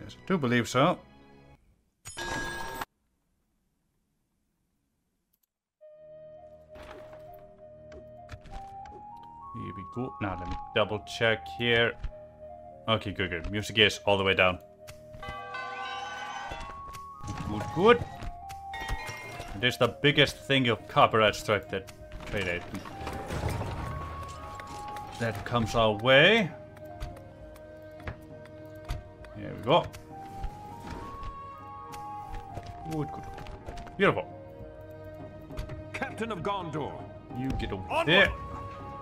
Yes, I do believe so. Here we go. Now let me double check here. Okay, good, good. Music is all the way down. Good, good. It is the biggest thing of copyright strike that trade aid that comes our way. Here we go. Good, good. Beautiful. Captain of Gondor, you get over Onward. There.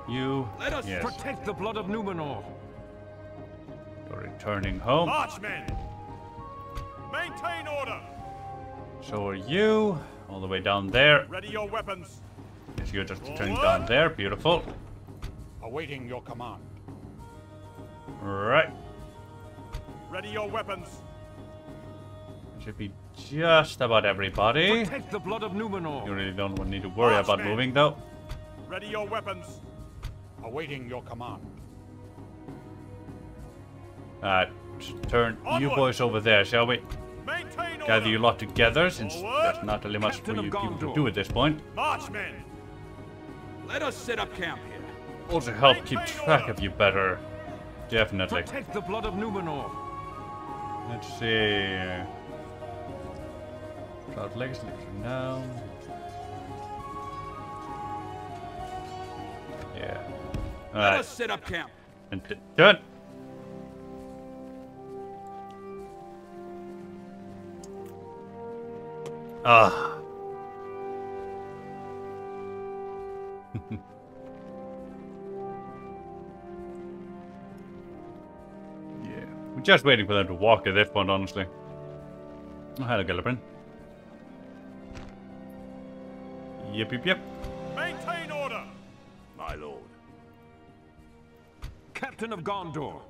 You. Let us yes. protect the blood of Númenor. You're returning home. March, men. Maintain order. So are you. All the way down there. Ready your weapons. Yes, you're just returning down there. Beautiful. Awaiting your command. Right. Ready your weapons. Should be just about everybody. Protect the blood of Númenor. You really don't need to worry March, about men. Moving though. Ready your weapons. Awaiting your command. Alright, turn Onward. You boys over there, shall we? Maintain Gather order. You lot together, since Forward. There's not really much Captain for you people to do at this point. March, men. Let us set up camp here. Also help Maintain keep track order. Of you better. Definitely. Protect the blood of Númenor. Let's see. Cloud Legacy now. Yeah. All right. Let us set up camp. And do it. Ah. Yeah. We're just waiting for them to walk at this point, honestly. Oh, hello, Gillibrand. Yep, yep, yep. Maintain order, my lord. Captain of Gondor.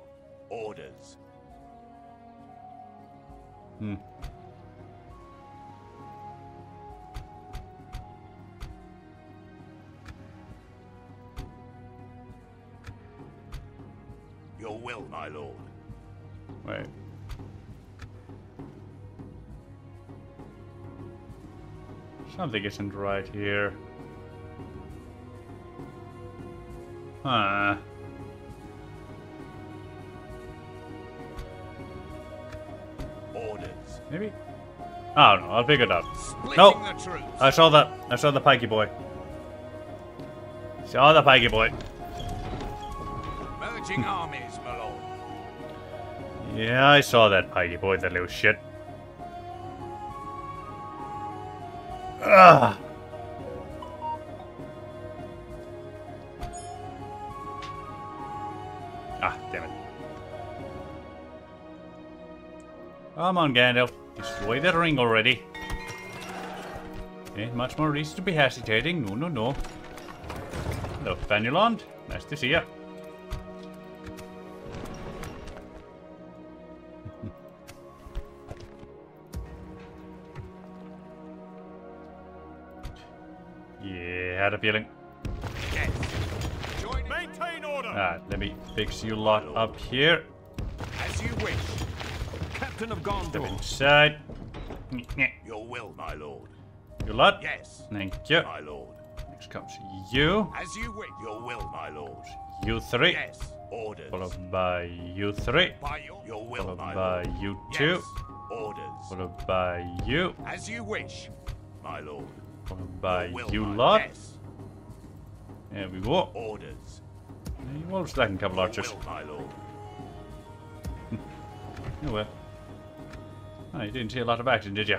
Orders. Hmm. Your will, my lord. Wait. Something isn't right here. Huh. Orders. Maybe? I don't know. I'll figure it out. No. Nope. I saw that. I saw the pikey boy. Saw the pikey boy. Merging armies. Yeah, I saw that pikey boy, that little shit. Ugh. Ah, damn it. Come on, Gandalf. Destroy that ring already. Ain't much more reason to be hesitating. No, no, no. Hello, Fenulon. Nice to see ya. Feeling. Yes. Maintain order. Alright, let me fix you lot up here. As you wish. Captain of Gondor. Step inside. Your will, my lord. You lot? Yes. Thank you. My lord. Next comes you. As you wish. Your will, my lord. You three. Yes. Orders. Followed by you three. By your, your will, Followed my by lord. You two. Yes. Orders. Followed by you. As you wish, my lord. Followed by will, you lot. Yes. There we go. Orders. You all stacking a couple archers. Will, my lord. Oh well. Oh, you didn't see a lot of action, did you?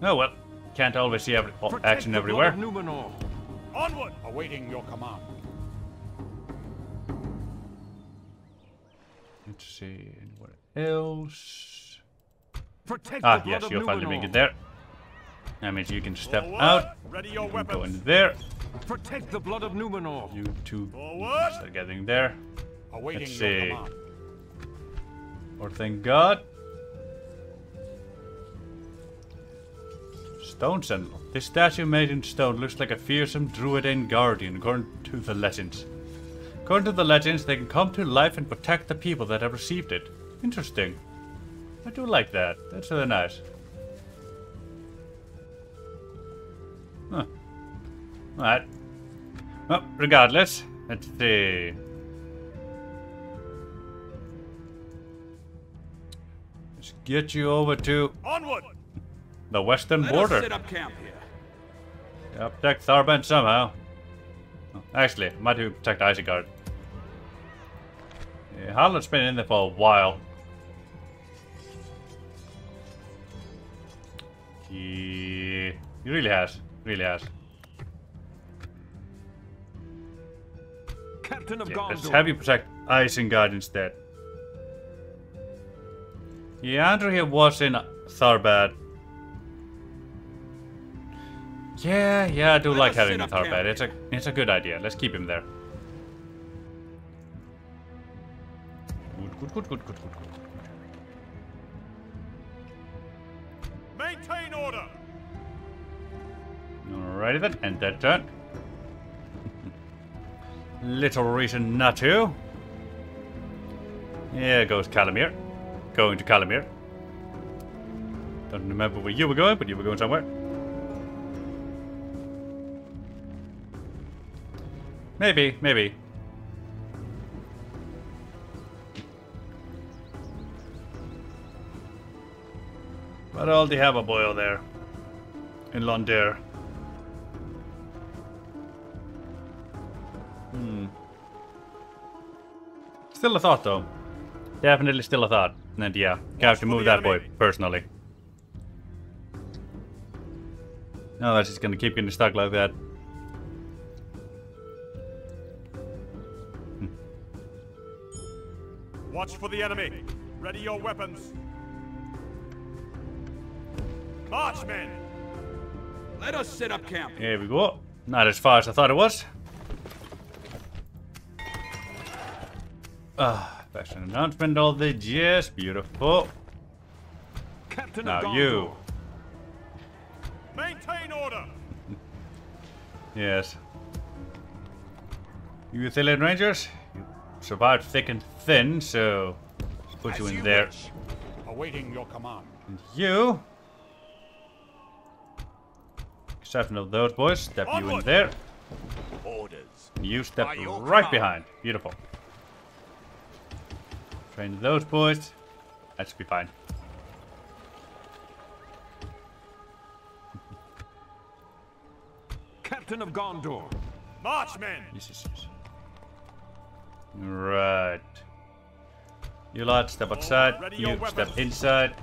Oh well. Can't always see every oh, action everywhere. Númenor. Onward, awaiting your command. Let's see anywhere else. Protect ah, the yes, you'll finally make it there. That means you can step Forward. Out. Ready your you can weapons. Go in there. Protect the blood of Númenor. You two Forward. Start getting there. Awaiting Let's see. Or thank God. Stone Sentinel. This statue made in stone looks like a fearsome Dúnedain guardian, according to the legends. According to the legends, they can come to life and protect the people that have received it. Interesting. I do like that. That's really nice. Huh. Alright. Well, regardless, let's see. Let's get you over to Onward. The western Let border. Set up camp here. Yeah, protect Tharbad somehow. Oh, actually, might even protect Isengard. Yeah, Harlan's been in there for a while. He, he really has. Really has. Captain of yeah, Gondor. Let's have you protect Isengard instead. Yeah, Andrew here was in Tharbad. Yeah, yeah, I do Let like having a Tharbad. It's a, it's a good idea. Let's keep him there. Good, good, good, good, good, good, good. Maintain order. Alrighty then, end that turn. Little reason not to. Here goes Calamir. Going to Calamir. Don't remember where you were going, but you were going somewhere. Maybe, maybe. But I already have a boil there. In Londir. Hmm. Still a thought though. Definitely still a thought. And yeah, you have to move that boy, personally. No, that's just gonna keep getting stuck like that. Watch for the enemy. Ready your weapons. March, men. Let us set up camp. Here we go. Not as far as I thought it was. Ah, fashion announcement all the jest. Beautiful. Captain now Gondor. You. Maintain order. Yes. You Ithilian Rangers? Survived thick and thin, so put you in there. Awaiting your command. And you, exception of those boys, step Onward. You in there. Orders. And you step right command. Behind. Beautiful. Train those boys. That should be fine. Captain of Gondor. March, men. Yes, yes, yes. Right. You lot step outside, you step inside.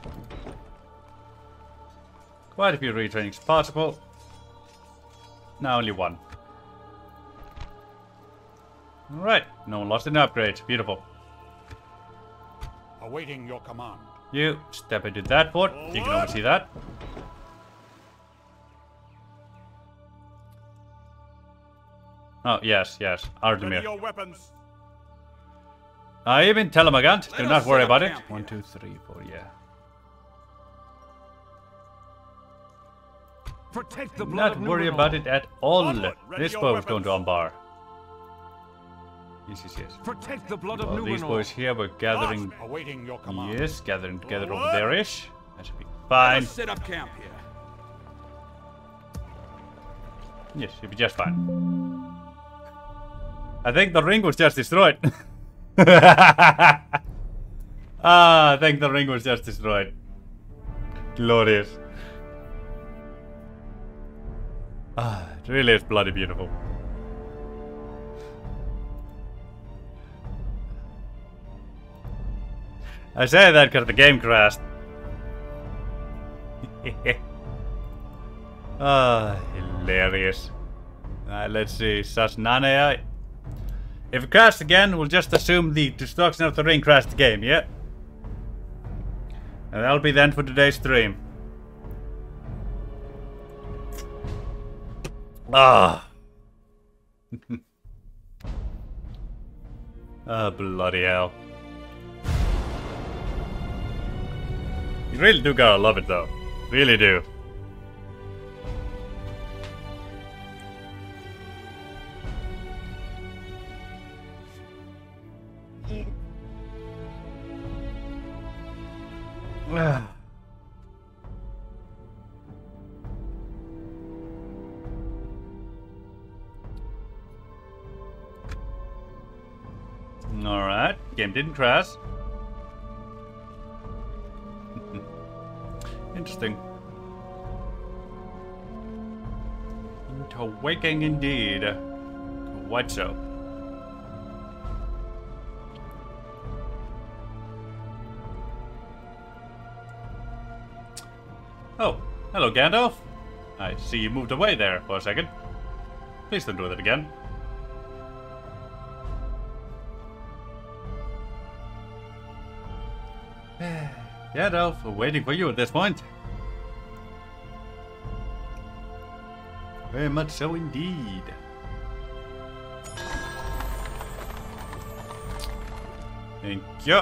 Quite a few retrainings possible. Now only one. Alright, no one lost an upgrade. Beautiful. Awaiting your command. You step into that port. You can oversee that. Oh yes, yes. Ardamir. Your weapons. I even tell him again. Do not worry about it. One, two, three, four. Yeah. Protect the blood. Not worry about it at all. This boy was going to Umbar. Yes, yes, yes. Protect the blood of Númenor. These boys here were gathering. Yes, gathering together over there ish. That should be fine. Set up camp here. Yes, it'll be just fine. I think the ring was just destroyed. Ah, I think the ring was just destroyed. Glorious. Ah, it really is bloody beautiful. I say that because the game crashed. Ah, hilarious. Alright, let's see. Sasnanea. If it crashed again, we'll just assume the destruction of the ring crashed the game, yeah? And that'll be the end for today's stream. Ah! Ah, bloody hell. You really do gotta love it, though. Really do. Alright, game didn't crash. Interesting. Interwaking indeed. Quite so. Oh, hello Gandalf. I see you moved away there for a second. Please don't do that again. Gandalf, we're waiting for you at this point. Very much so indeed. Thank you.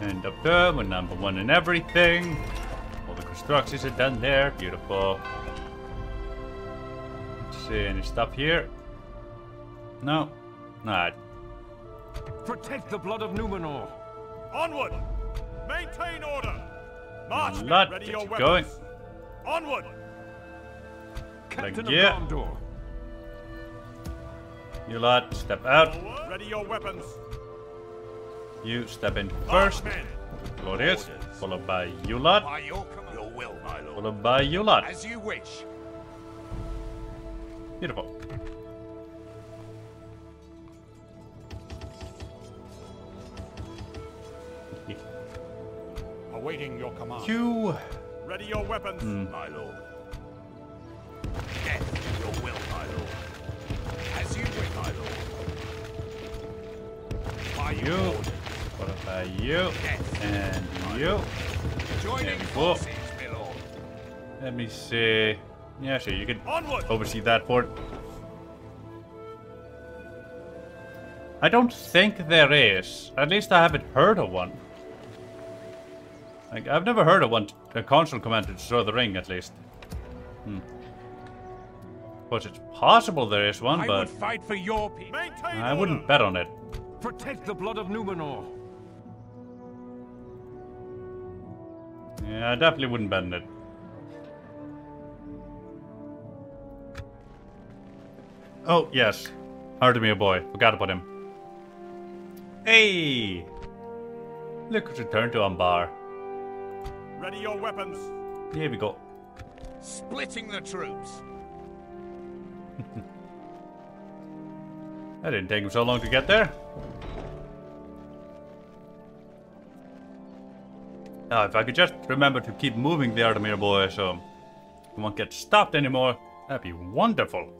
And up there, we're number one in everything. All the constructions are done there. Beautiful. Let's see, any stuff here? No? Not. Protect the blood of Númenor. Onward! Maintain order! March! Not ready your weapons! Going. Onward! Captain of Gondor. You lot, step out. Ready your weapons! You step in first. Glorious. Followed by you lot. By your your will, my lord. Followed by you lot. As you wish. Beautiful. Awaiting your command. You ready your weapons, mm. my lord. Death is your will, my lord. As you wish, my lord. By you, followed by you, death. And you. Joining forces, my lord. Let me see. Yeah, sure. You can Onward. Oversee that port. I don't think there is. At least I haven't heard of one. Like, I've never heard of one, a console commander to throw the ring, at least. Hmm. Of course, it's possible there is one, I but would fight for your people. I wouldn't bet on it. Protect the blood of Númenor. Yeah, I definitely wouldn't bet on it. Oh, yes. Ardamir boy. Forgot about him. Hey! Look who's returned to Umbar. Ready your weapons. Here we go. Splitting the troops. That didn't take him so long to get there. Now, if I could just remember to keep moving the Ardamir boy so he won't get stopped anymore, that'd be wonderful.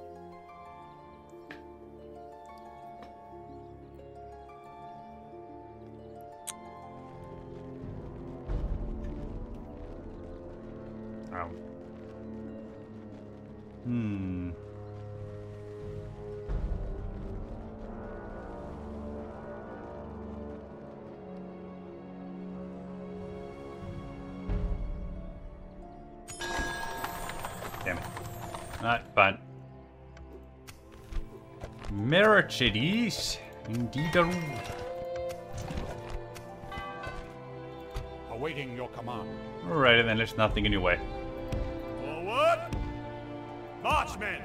Hmm. Damn it. Not fun. Merit it is. Indeed. Awaiting your command. Alrighty then, there's nothing in your way. Forward! March, men!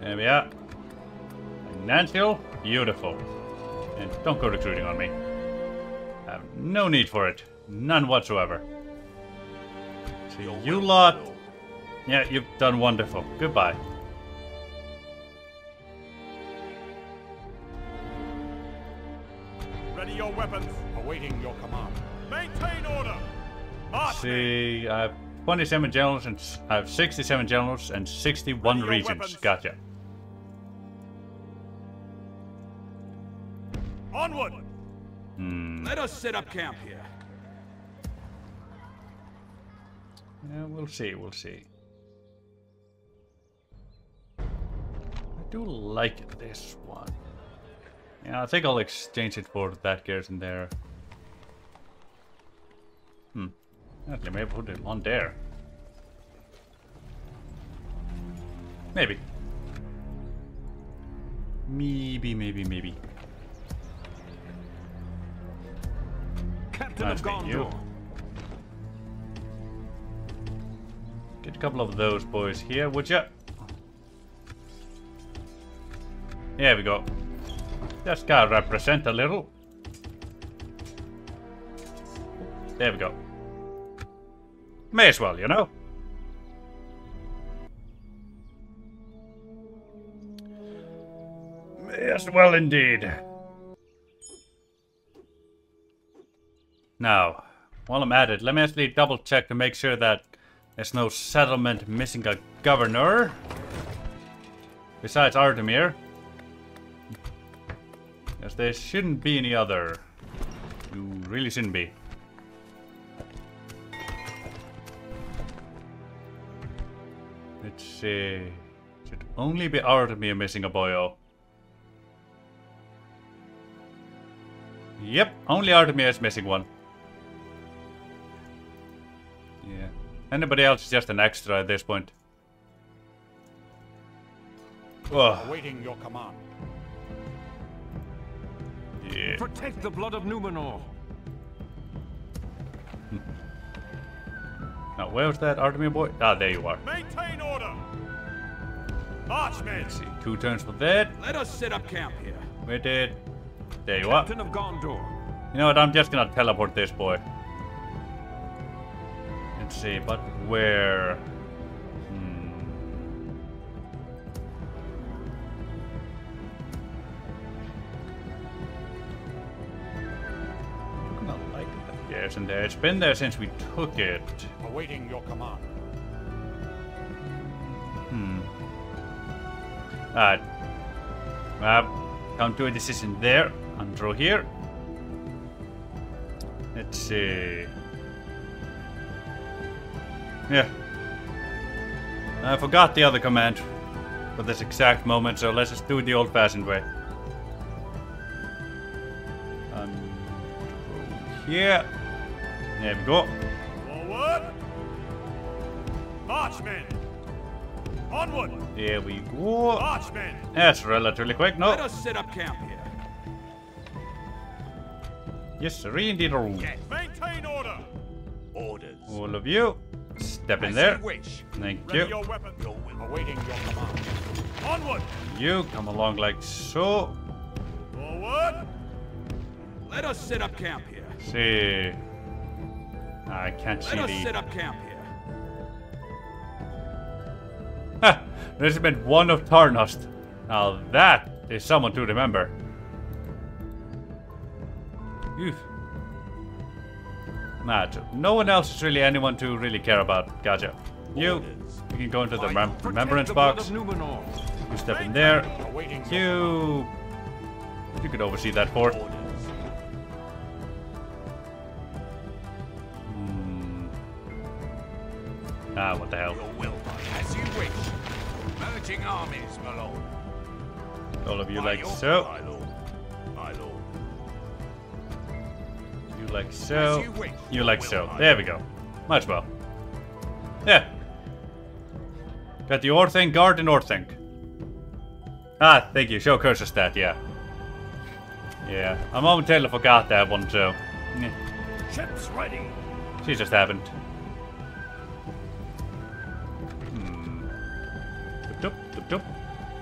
There we are. Financial, beautiful. And don't go recruiting on me. I have no need for it. None whatsoever. So you lot... Yeah, you've done wonderful. Goodbye. Ready your weapons. Awaiting your command. Maintain order. March. See, I have twenty-seven generals and I have sixty-seven generals and sixty-one regions. Weapons. Gotcha. Onward. Hmm. Let us set up camp here. Yeah, we'll see. We'll see. do like this one. Yeah, I think I'll exchange it for that garrison there. Hmm. Actually, maybe put it on there. Maybe. Maybe, maybe, maybe. Captain of Gondor. Get a couple of those boys here, would ya? There we go. Just gotta represent a little. There we go. May as well, you know. May as well indeed. Now, while I'm at it, let me actually double check to make sure that there's no settlement missing a governor. Besides Ardamir. Yes, there shouldn't be any other. You really shouldn't be. Let's see. Should only be Ardamir missing a boyo. Yep, only Ardamir is missing one. Yeah. Anybody else is just an extra at this point. Oh. Awaiting your command. Yeah. Protect the blood of Númenor. Now, where was that Ardamir boy? Ah, there you are. Maintain order. March, men. Let's see, two turns for that. Let us set up camp here. We did. There you Captain are. Of Gondor. You know what? I'm just gonna teleport this boy. Let's see, but where? In there. It's been there since we took it. Awaiting your command. Hmm. Alright. Uh, come to a decision there. And draw here. Let's see. Yeah. I forgot the other command for this exact moment, so let's just do it the old-fashioned way. And draw here. There we go. Forward. March, men. Onward. There we go. March, men. That's relatively quick. No. Let us set up camp here. Yes, sir. Indeed, a room. Yes. Maintain order. Orders. All of you, step in there. Wish. Thank Ready you. Your weapon. Your Awaiting your command. Onward. You come along like so. Forward. Let us set up camp here. See. I can't see Let us the... set up camp here. Ha! There's been one of Tarnost. Now that is someone to remember. Oof. Matt, no one else is really anyone to really care about. Gotcha. You, you can go into the rem remembrance box. You step in there. You... You could oversee that fort. Ah, what the hell? Your will, as you wish. Merging armies, my lord. All of you like so. My lord. My lord. You like so. You, you like will, so. There we go. Much well. Yeah. Got the Orthing guard and Orthing. Ah, thank you. Show cursor stat. Yeah. Yeah. I momentarily forgot that one, so. Ships ready. She just happened.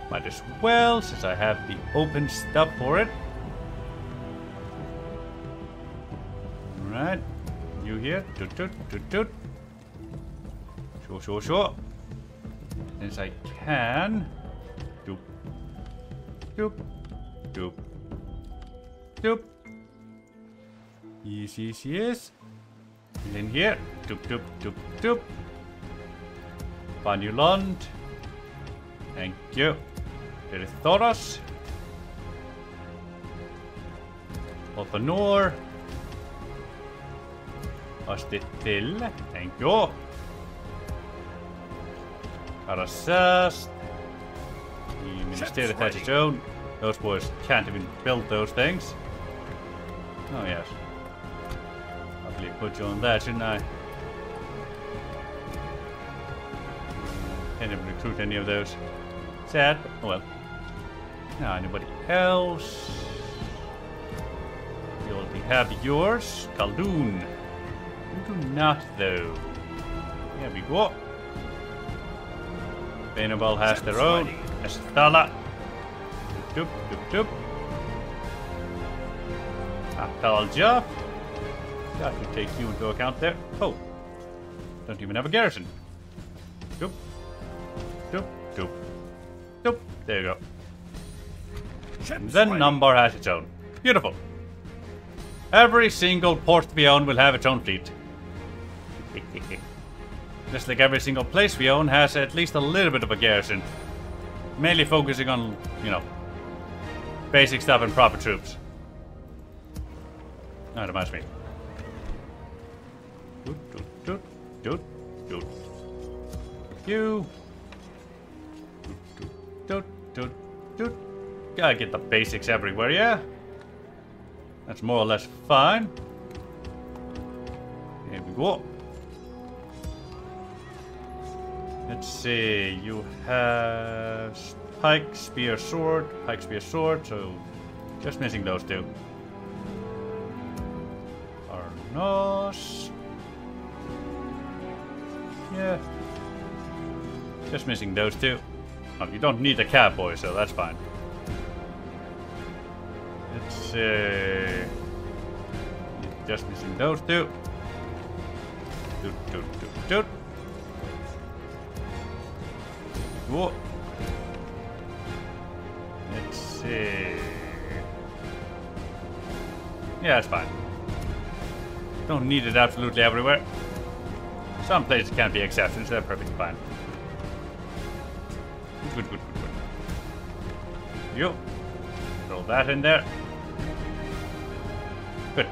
Might as well, since I have the open stuff for it. Alright. You here? Toot toot toot toot. Sure, sure, sure. Since I can. Doop. Doop. Doop. Doop. Yes, yes, yes. And in here. Doop, doop, doop, doop. Find your land. Thank you. There is Thoros. Orthanor. Ithil. Thank you. Arasast. The Minister's had its own. Those boys can't even build those things. Oh yes. Probably put you on that, didn't I? Can't even recruit any of those. Sad, but oh well. Now anybody else? You'll be happy yours. Khaldun. You do not though. There we go. Venable has their own. Estala. Doop, doop, doop. Aptalja. That should take you into account there. Oh. Don't even have a garrison. Doop. Doop, doop. Doop. There you go. And then Umbar has its own. Beautiful. Every single port we own will have its own fleet. Just like every single place we own has at least a little bit of a garrison. Mainly focusing on, you know, basic stuff and proper troops. That reminds me. Doot, doot, doot, doot, doot. You. Doot, doot, doot, doot. Gotta get the basics everywhere, yeah? That's more or less fine. Here we go. Let's see, you have pike, spear, sword, pike, spear, sword, so just missing those two. Arnos. Yeah. Just missing those two. Oh, you don't need a cowboy, so that's fine. Let's see. Just missing those two. Doot, doot, doot, doot. Whoa. Let's see. Yeah, it's fine. Don't need it absolutely everywhere. Some places can't be exceptions, they're perfectly fine. Good, good, good, good. Yo. Throw that in there. Good.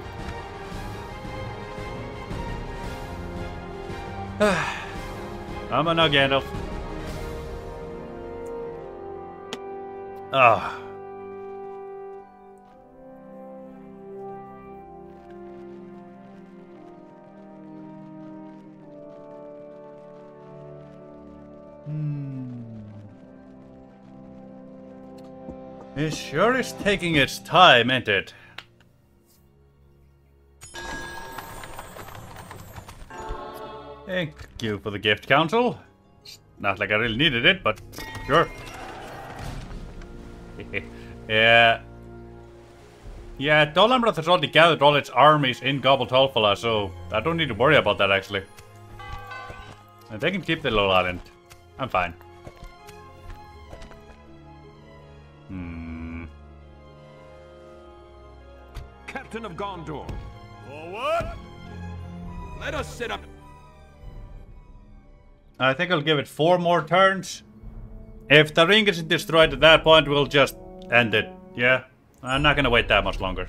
I'm a no Gandalf. Ah. Hmm. It sure is taking its time, ain't it? Thank you for the gift, Council. It's not like I really needed it, but sure. Yeah. Yeah, Dol Amroth has already gathered all its armies in Gobble Tolfala, so I don't need to worry about that actually. And they can keep the little island. I'm fine. Hmm. Captain of Gondor. Forward! Let us sit up. I think I'll give it four more turns. If the ring isn't destroyed at that point, we'll just end it. Yeah? I'm not gonna wait that much longer.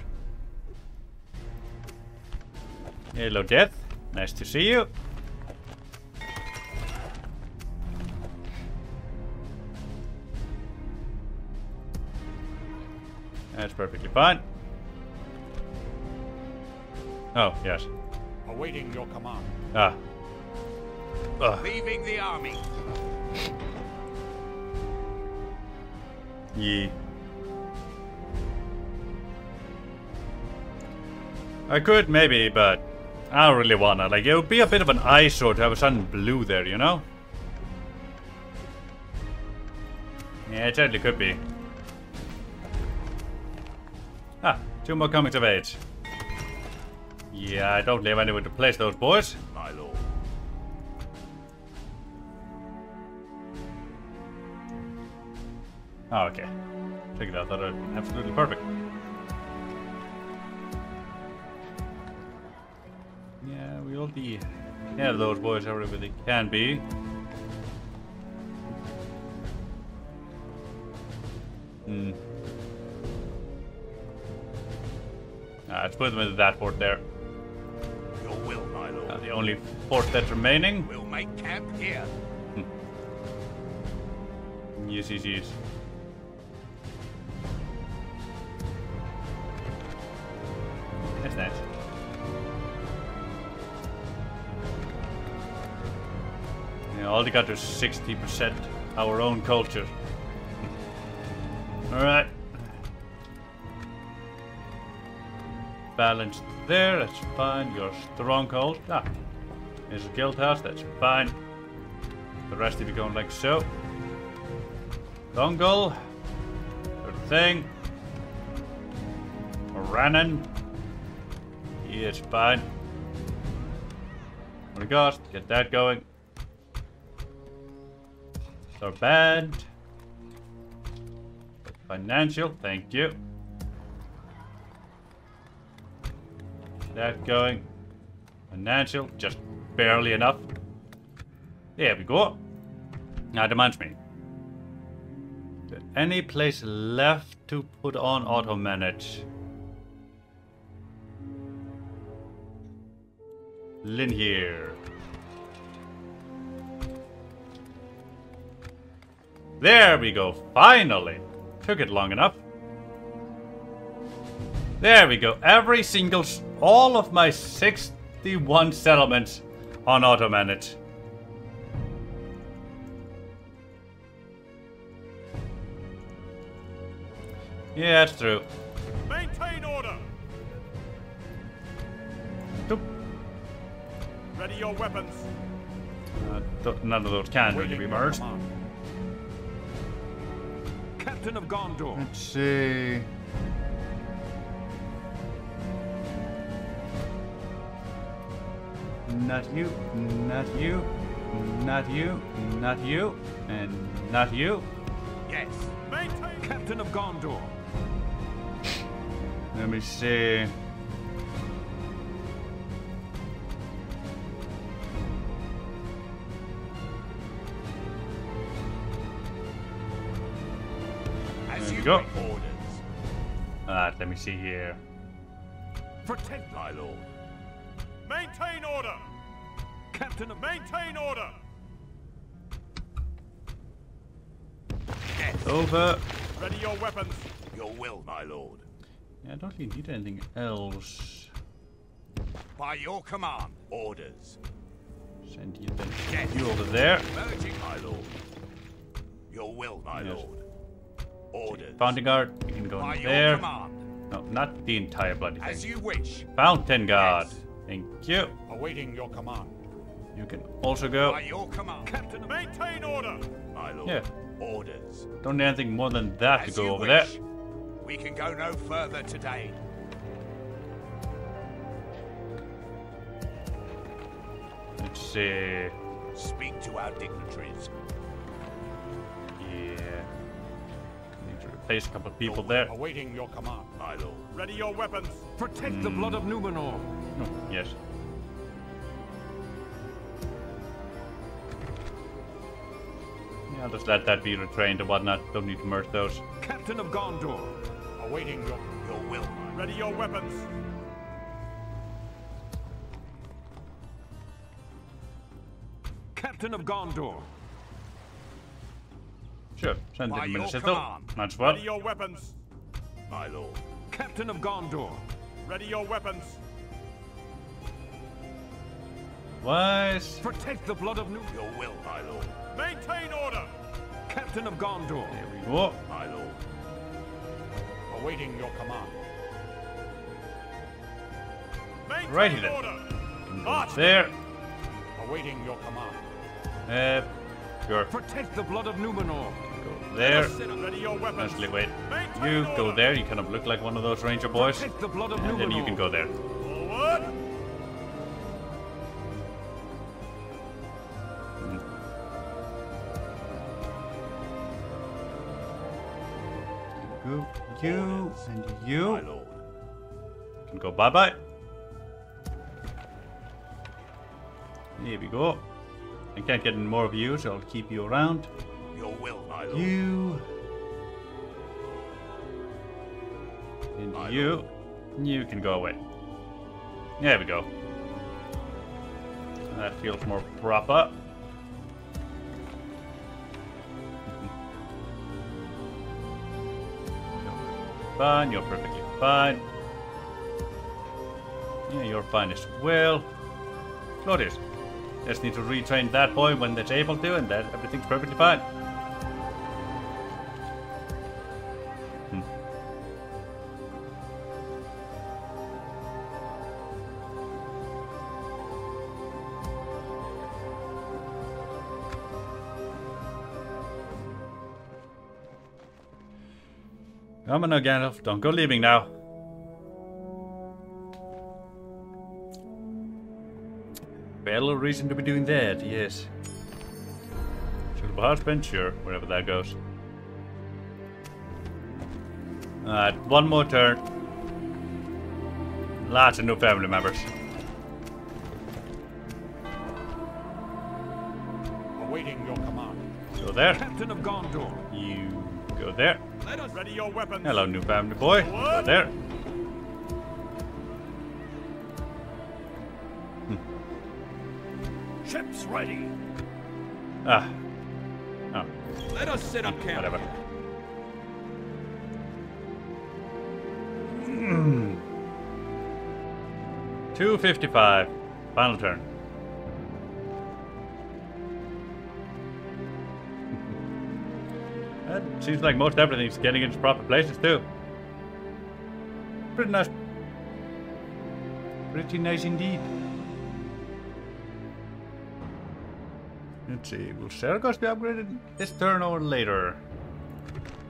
Hello, Death. Nice to see you. That's perfectly fine. Oh, yes. Awaiting your command. Ah. Ugh. Leaving the army. Yeah. I could maybe, but I don't really wanna. Like, it would be a bit of an eyesore to have a sudden blue there, you know? Yeah, it certainly could be. Ah, two more coming of age. Yeah, I don't have anywhere to place those boys. My lord. Oh, okay. Check it out. That is absolutely perfect. Yeah, we'll be. Yeah, those boys are wherever they can be. Hmm. Ah, let's put them into that port there. Your will, my lord. Uh, the only port that's remaining. We'll make camp here. Hmm. Yes, yes, yes. only got to sixty percent our own culture. Alright. Balanced there, that's fine. Your stronghold. Ah. There's a guild house, that's fine. The rest of you going like so. Dongle. Good thing. Morannon. Yeah, it's fine. Regard, get that going. Tharbad. Financial, thank you. Get that going. Financial, just barely enough. There we go. Now demands me. Is there any place left to put on auto manage? Lin here. There we go, finally. Took it long enough. There we go. Every single, all of my sixty-one settlements on auto manage. Yeah, that's true. Maintain order. Doop. Ready your weapons. Uh, none of those can really be merged. Captain of Gondor. Let's see. Not you, not you, not you, not you, and not you. Yes. Maintain. Captain of Gondor. Let me see. Go. Orders. Ah, let me see here. Protect my lord. Maintain order. Captain of maintain order. Yes. Over. Ready your weapons. Your will, my lord. Yeah, I don't really need anything else. By your command, orders. Send you then. Yes. You over there. Merging, my lord. Your will, my yes. lord. Fountain Guard, you can go in there. Command. No, not the entire bloody thing. As you wish. Fountain Guard, yes. Thank you. Awaiting your command. You can also go. By your command. Captain, maintain order. My lord. Yeah. Orders. Don't need anything more than that As to go over wish. There. We can go no further today. Let's see. Speak to our dignitaries. Yeah. Place a couple of people there. Awaiting your command, my lord. Ready your weapons. Protect mm. the blood of Númenor. Oh, yes. Yeah, I'll just let that be retrained and whatnot. Don't need to merge those. Captain of Gondor. Awaiting your, your will. Ready your weapons. Captain of Gondor. Sure, send it to Minas Ithil. That's what. Ready your weapons, my lord. Captain of Gondor. Ready your weapons. Wise. Protect the blood of New. Your will, my lord. Maintain order. Captain of Gondor. Here we go, my lord. Awaiting your command. Maintain Righty then. Order. March. There. Awaiting your command. Uh, sure. Protect the blood of Númenor. Go there. Actually, wait. You go there. You kind of look like one of those ranger boys. The blood of and Númenor. Then you can go there. Forward. You, you, and you. My lord. You can go bye bye. Here we go. I can't get any more of you, so I'll keep you around. Your will, my lord. You. And my you. Lord. You can go away. There we go. That feels more proper. Fine, you're perfectly fine. Yeah, you're fine as well. Glorious. Just need to retrain that boy when they're able to, and then everything's perfectly fine. Come on now, Gandalf. Don't go leaving now. Little reason to be doing that, yes. Should be husband, sure, wherever that goes. Alright, one more turn. Lots of new family members. Awaiting your command. Go there. Captain of Gondor. You go there. Let us ready your weapons. Hello, new family boy. Go there. Ships ready. Ah. Oh. Let us set up camp. Whatever. Mm. two fifty-five. Final turn. That seems like most everything's getting into proper places too. Pretty nice. Pretty nice indeed. Let's see, will Sergos be upgraded this turn or later?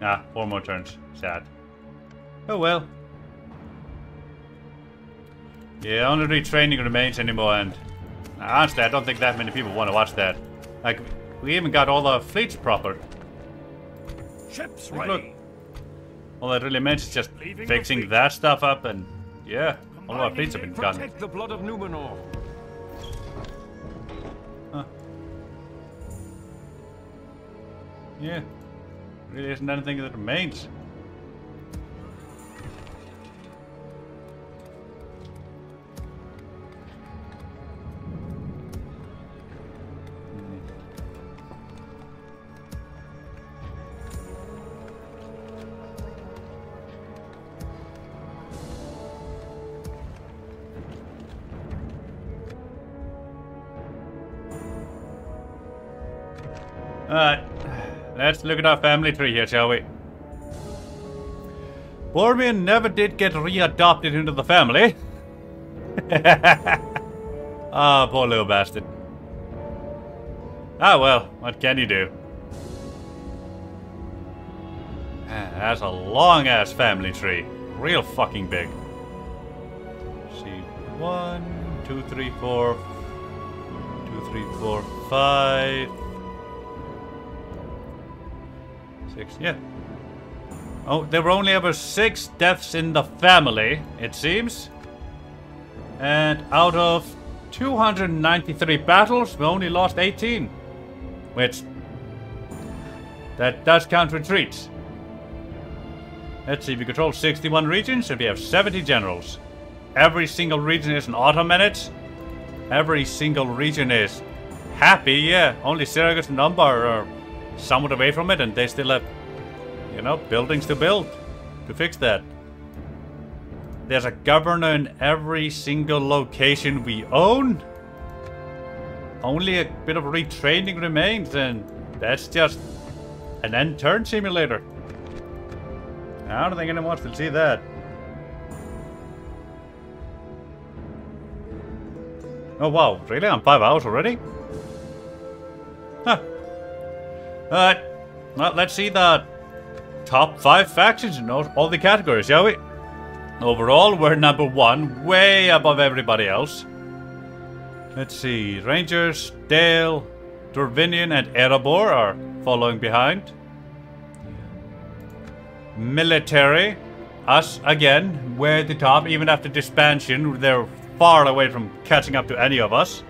Ah, four more turns. Sad. Oh well. Yeah, only retraining remains anymore, and honestly, I don't think that many people want to watch that. Like, we even got all our fleets proper. Ships like, look, all that really means is just leaving fixing that stuff up, and yeah, all our fleets have been gotten. Protect the blood of Númenor. Yeah, really isn't anything that remains. All right. Let's look at our family tree here, shall we? Boromir never did get re-adopted into the family. Ah, oh, poor little bastard. Ah well, what can you do? That's a long-ass family tree. Real fucking big. Let's see, one, two, three, four, two, three, four, five. Six, yeah. Oh, there were only ever six deaths in the family, it seems. And out of two hundred ninety-three battles, we only lost eighteen. Which, that does count retreats. Let's see, we control sixty-one regions and we have seventy generals. Every single region is an automanate. Every single region is happy, yeah. Only Saragus and Umbar are somewhat away from it, and they still have, you know, buildings to build to fix that. There's a governor in every single location we own. Only a bit of retraining remains, and that's just an end turn simulator. I don't think anyone wants to see that. Oh wow, really? I'm five hours already? Huh. Alright, well, let's see the top five factions in all, all the categories, shall we? Overall, we're number one, way above everybody else. Let's see, Rangers, Dale, Dorwinion and Erebor are following behind. Military, us again, way at the top, even after dispansion, they're far away from catching up to any of us.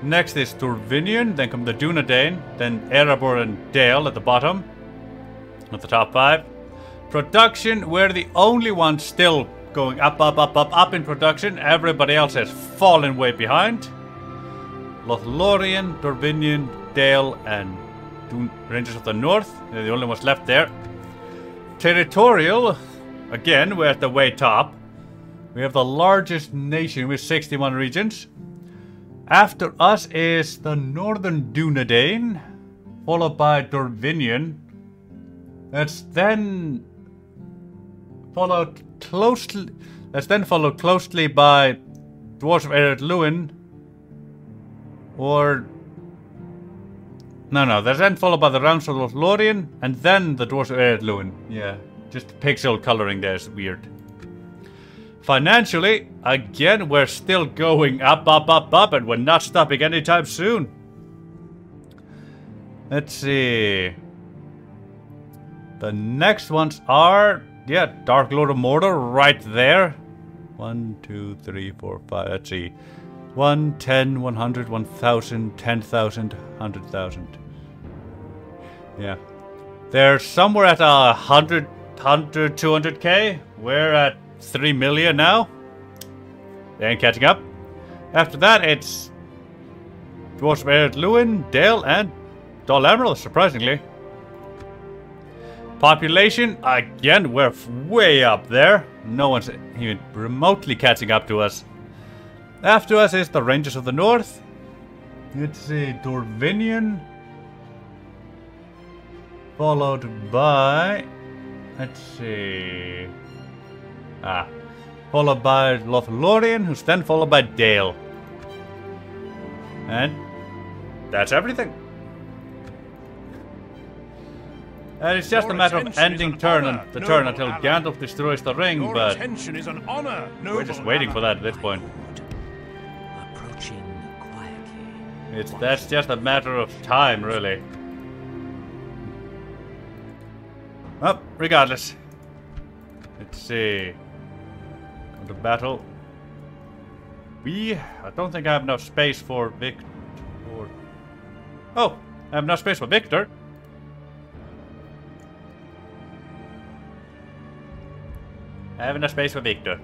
Next is Dorwinion, then come the Dúnedain, then Erebor and Dale at the bottom, at the top five. Production, we're the only ones still going up, up, up, up, up in production. Everybody else has fallen way behind. Lothlorien, Dorwinion, Dale and Dun Rangers of the North, they're the only ones left there. Territorial, again, we're at the way top. We have the largest nation with sixty-one regions. After us is the northern Dúnedain, followed by Dorwinion. That's then followed closely. That's then followed closely by Dwarves of Ered-Lúin, or no, no. That's then followed by the Realms of Lothlórien, and then the Dwarves of Ered-Lúin. Yeah, just pixel coloring there is weird. Financially, again, we're still going up, up, up, up, and we're not stopping anytime soon. Let's see. The next ones are, yeah, Dark Lord of Mordor right there. One, two, three, four, five, let's see. One, ten, one hundred, one thousand, ten thousand, hundred thousand. Yeah. They're somewhere at a hundred, hundred, two hundred K. We're at three million now. They ain't catching up. After that, it's Dwarves of Ered-Lúin, Dale, and Dol Amroth, surprisingly. Population, again, we're way up there. No one's even remotely catching up to us. After us is the Rangers of the North. Let's see, Dorwinion. Followed by... Let's see... Ah. Followed by Lothlórien, who's then followed by Dale. And... that's everything. And it's just Your a matter of ending turn honor, and the turn until Alan. Gandalf destroys the ring, Your but is an honor, we're just waiting Alan. for that at this point. Approaching quietly. It's that's just a matter of time, really. Well, regardless. Let's see. Go to battle. We I don't think I have enough space for Victor. Oh, I have enough space for Victor. I have enough space for Victor.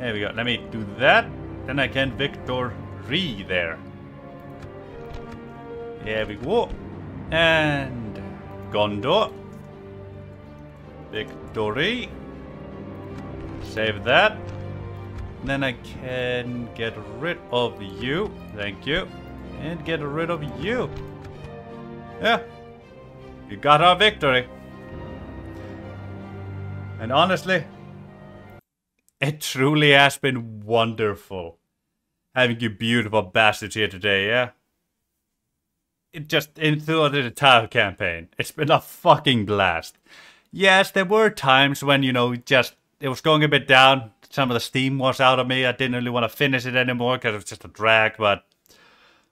There we go. Let me do that. Then I can Victor three there. There we go. And Gondor. Victory. Save that. Then I can get rid of you. Thank you. And get rid of you. Yeah. We got our victory. And honestly... it truly has been wonderful having you beautiful bastards here today, yeah? It just, in throughout the entire campaign, it's been a fucking blast. Yes, there were times when, you know, just, it was going a bit down. Some of the steam was out of me. I didn't really want to finish it anymore because it was just a drag, but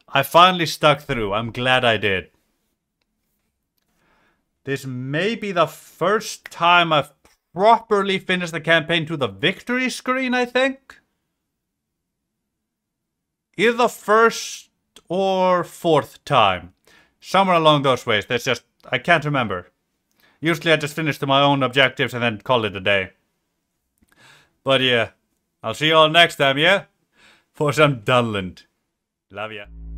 I finally stuck through. I'm glad I did. This may be the first time I've properly finish the campaign to the victory screen, I think. Either the first or fourth time. Somewhere along those ways. That's just... I can't remember. Usually I just finish to my own objectives and then call it a day. But yeah. I'll see you all next time, yeah? For some Dunland. Love ya.